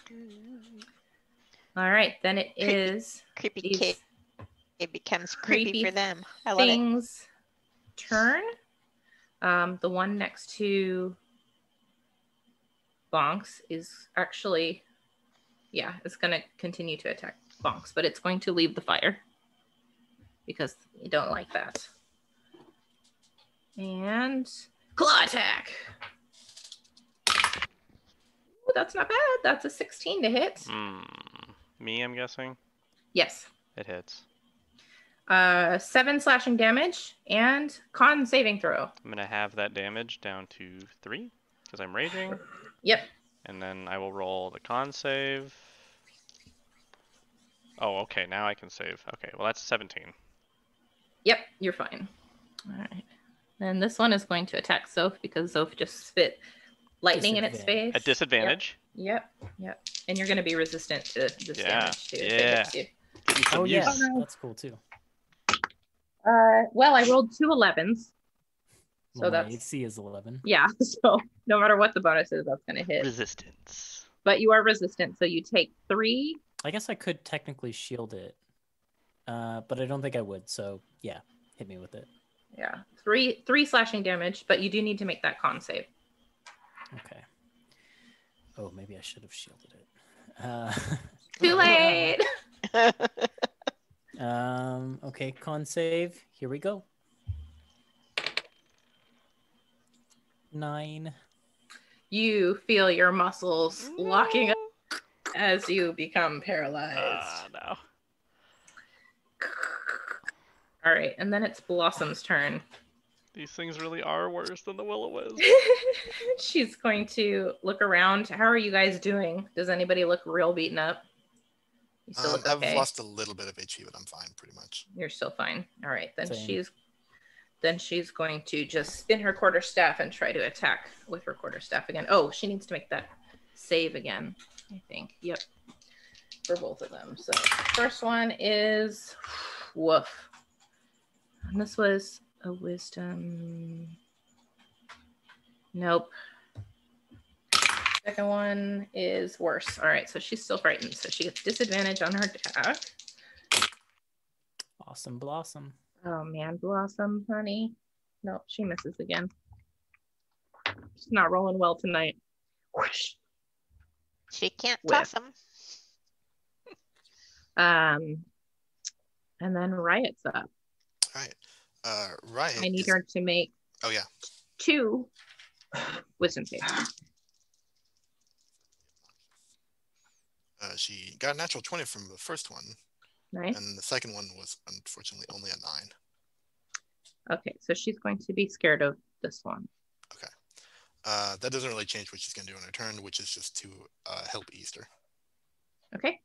All right. Then it is... Creepy kid. It becomes creepy for them. I love it. Things turn. The one next to... Bonks is actually, yeah, it's going to continue to attack Bonks, but it's going to leave the fire because you don't like that. And claw attack. Ooh, that's not bad. That's a 16 to hit. Me, I'm guessing? Yes. It hits. 7 slashing damage and con saving throw. I'm going to have that damage down to 3 because I'm raging. Yep. And then I will roll the con save. Oh, okay. Now I can save. Okay. Well, that's 17. Yep. You're fine. All right. And this one is going to attack Zoph because Zoph just spit lightning in its face. At disadvantage. Yep. And you're going to be resistant to this damage too. Yeah. Oh, yeah. That's cool too. Well, I rolled 2 11s. So well, that's AC is 11. Yeah, so no matter what the bonus is, that's going to hit. Resistance. But you are resistant, so you take 3. I guess I could technically shield it, but I don't think I would. So yeah, hit me with it. Yeah, 3 slashing damage, but you do need to make that con save. Okay. Oh, maybe I should have shielded it. Too late. Okay, con save. Here we go. 9. You feel your muscles locking up as you become paralyzed. No. All right, and then it's Blossom's turn. These things really are worse than the Will-O-Wisp. She's going to look around. How are you guys doing? Does anybody look real beaten up? You still look okay? I've lost a little bit of HP, but I'm fine, pretty much. You're still fine. All right, then she's going to just spin her quarterstaff and try to attack with her quarterstaff again. Oh, she needs to make that save again, I think. Yep, for both of them. So first one is woof, and this was a wisdom. Nope. Second one is worse. All right, so she's still frightened, so she gets disadvantage on her attack. Awesome, Blossom. Oh man, Blossom, honey. Nope, she misses again. She's not rolling well tonight. Whoosh. She can't toss him. And then Riot's up. All right. Riot. I need her to make. Oh yeah. 2 wisdom saves. She got a natural 20 from the first one. Nice. And the second one was unfortunately only a 9. Okay, so she's going to be scared of this one. Okay. That doesn't really change what she's going to do on her turn, which is just to help Easter. Okay.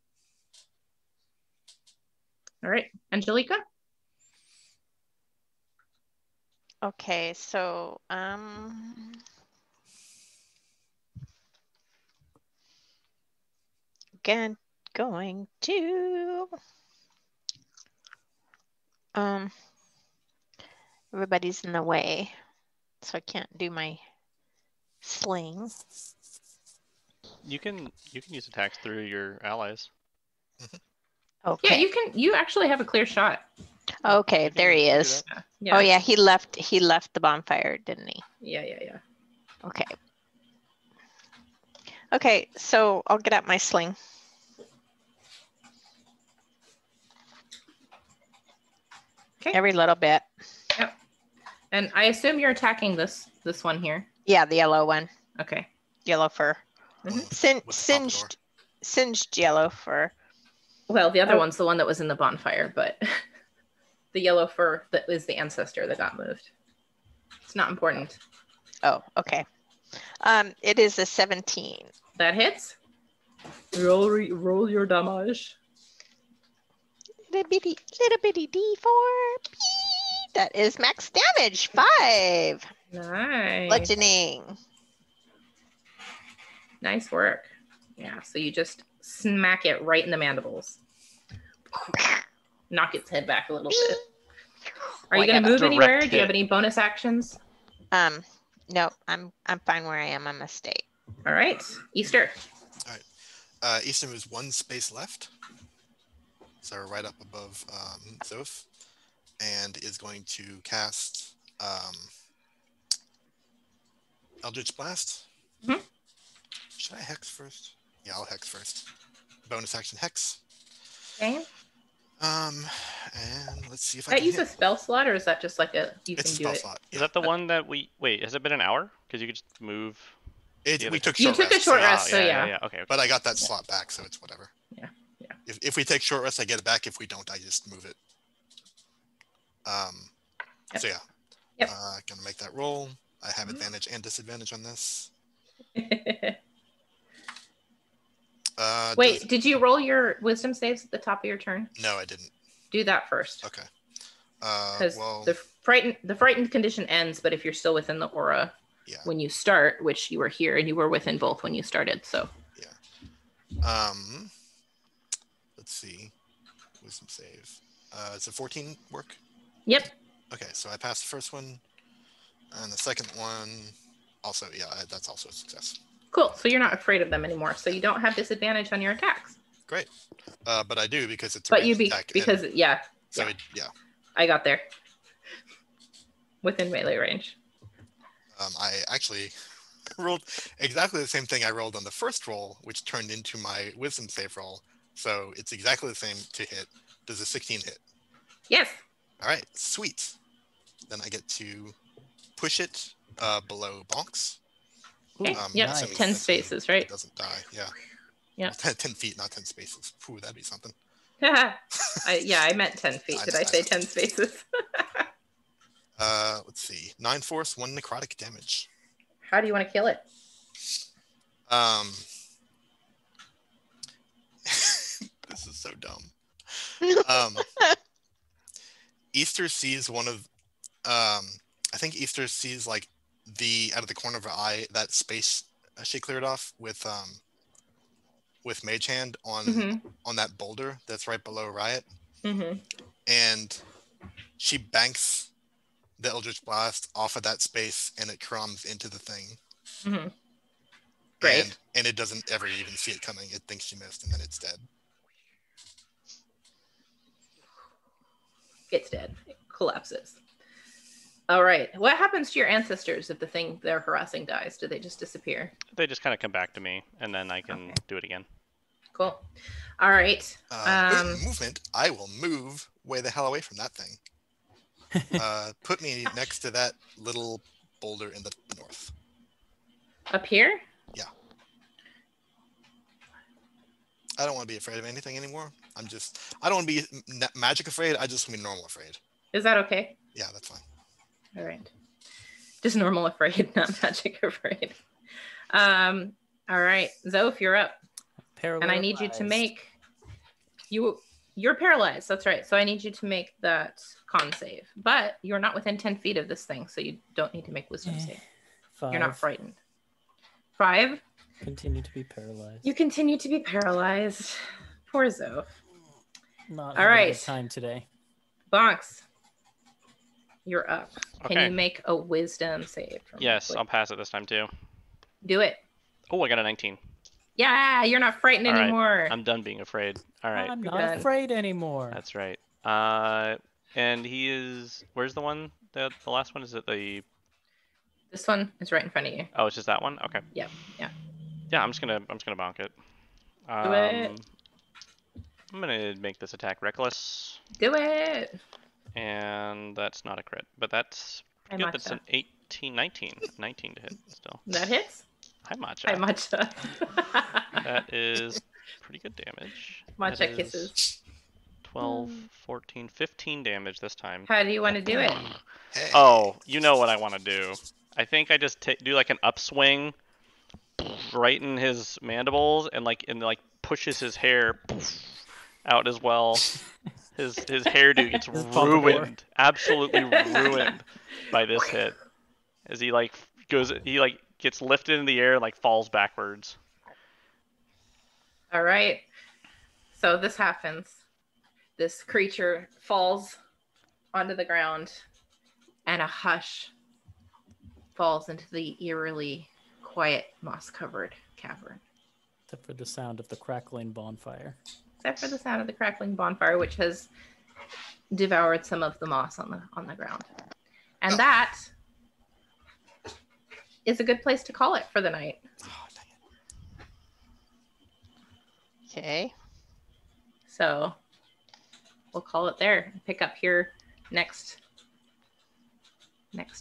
All right, Angelica? Okay, so again, going to everybody's in the way, so I can't do my sling. You can use attacks through your allies. Okay. Yeah, you actually have a clear shot. Okay, there he is. Yeah. Oh yeah, he left the bonfire, didn't he? Yeah. Okay, so I'll get out my sling. Okay. Every little bit. Yep. And I assume you're attacking this one here. Yeah, the yellow one. Okay. Yellow fur. Mm-hmm. Singed yellow fur. Well, the other one's the one that was in the bonfire, but the yellow fur that is the ancestor that got moved. It's not important. Oh, okay. It is a 17. That hits. Roll your damage. Little bitty D4. That is max damage. 5. Nice. Bludgeoning. Nice work. Yeah. So you just smack it right in the mandibles. Knock its head back a little bit. Are you going to move anywhere? Do you have any bonus actions? No, I'm fine where I am. I'm a state. All right, Easter. All right, Easter moves 1 space left. So right up above Zoph, and is going to cast Eldritch Blast. Mm-hmm. Should I hex first? Yeah, I'll hex first. Bonus action hex. Okay. And let's see if I can use a spell slot, or is that just like a spell slot? Yeah. Is that the one that we wait? Has it been an hour? Because you could just move. We took a short rest, so yeah. Okay. But I got that slot back, so it's whatever. Yeah. If we take short rest, I get it back. If we don't, I just move it. So yeah. Yep. Gonna make that roll. I have advantage and disadvantage on this. Wait, did you roll your wisdom saves at the top of your turn? No, I didn't. Do that first. Okay. Because the frightened condition ends, but if you're still within the aura when you start, which you were here and you were within both when you started, so. Yeah. Let's see. Wisdom save. It's a 14 work? Yep. Okay, so I passed the first one, and the second one also, that's also a success. Cool, so you're not afraid of them anymore, so you don't have disadvantage on your attacks. Great, but I do because it's a ranged attack. I got there. Within melee range. I actually rolled exactly the same thing I rolled on the first roll, which turned into my wisdom save roll, so it's exactly the same to hit. Does a 16 hit? Yes. All right, sweet. Then I get to push it below Bonks. Okay. Yeah, 10 spaces, right? It doesn't die. Yeah. 10 feet, not 10 spaces. Ooh, that'd be something. I meant 10 feet. Did I say 10 spaces? Let's see. 9 force, 1 necrotic damage. How do you want to kill it? This is so dumb. Easter sees one of, I think Easter sees like the, out of the corner of her eye, that space she cleared off with Mage Hand on that boulder that's right below Riot. Mm-hmm. And she banks the Eldritch Blast off of that space and it crumbles into the thing. Mm-hmm. Great. And it doesn't ever even see it coming. It thinks she missed and then it's dead. It's dead. It collapses. All right. What happens to your ancestors if the thing they're harassing dies? Do they just disappear? They just kind of come back to me, and then I can do it again. Cool. All right. Movement. I will move way the hell away from that thing. Put me next to that little boulder in the north. Up here? Yeah. I don't want to be afraid of anything anymore. I'm just, I don't want to be magic afraid. I just want to be normal afraid. Is that okay? Yeah, that's fine. All right. Just normal afraid, not magic afraid. All right. Zoph, you're up. Paralyzed. And I need you to make, you're paralyzed. That's right. So I need you to make that con save. But you're not within 10 feet of this thing, so you don't need to make wisdom save. 5. You're not frightened. 5? Continue to be paralyzed. You continue to be paralyzed. Poor Zoph. Not all right. Time today. Bonks, you're up. Okay. Can you make a wisdom save? Yes, I'll pass it this time too. Do it. Oh, I got a 19. Yeah, you're not frightened anymore. Right. I'm done being afraid. All right. I'm not afraid anymore. That's right. And he is. Where's the one? The last one is at the. This one is right in front of you. Oh, it's just that one. Okay. Yeah. Yeah. Yeah. I'm just gonna bonk it. Do it. I'm gonna make this attack reckless. Do it. And that's not a crit, but that's good. Matcha. That's an 18, 19. 19 to hit still. That hits? Hi, Matcha. Hi, Matcha. That is pretty good damage. Matcha kisses. 12, 14, 15 damage this time. How do you want to do it? Hey. Oh, you know what I want to do. I think I just do like an upswing right in his mandibles and pushes his hair out as well. His hairdo gets ruined, absolutely ruined by this hit. As he goes, he gets lifted in the air and falls backwards. All right. So this happens. This creature falls onto the ground, and a hush falls into the eerily quiet moss-covered cavern. Except for the sound of the crackling bonfire. Except for the sound of the crackling bonfire, which has devoured some of the moss on the ground. And that is a good place to call it for the night. Oh, dang it. Okay. So we'll call it there. Pick up here next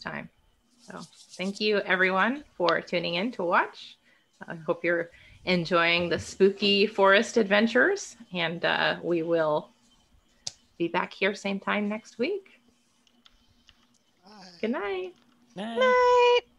time. So thank you everyone for tuning in to watch. I hope you're enjoying the spooky forest adventures, and we will be back here same time next week. Bye. Good night. Night. Night.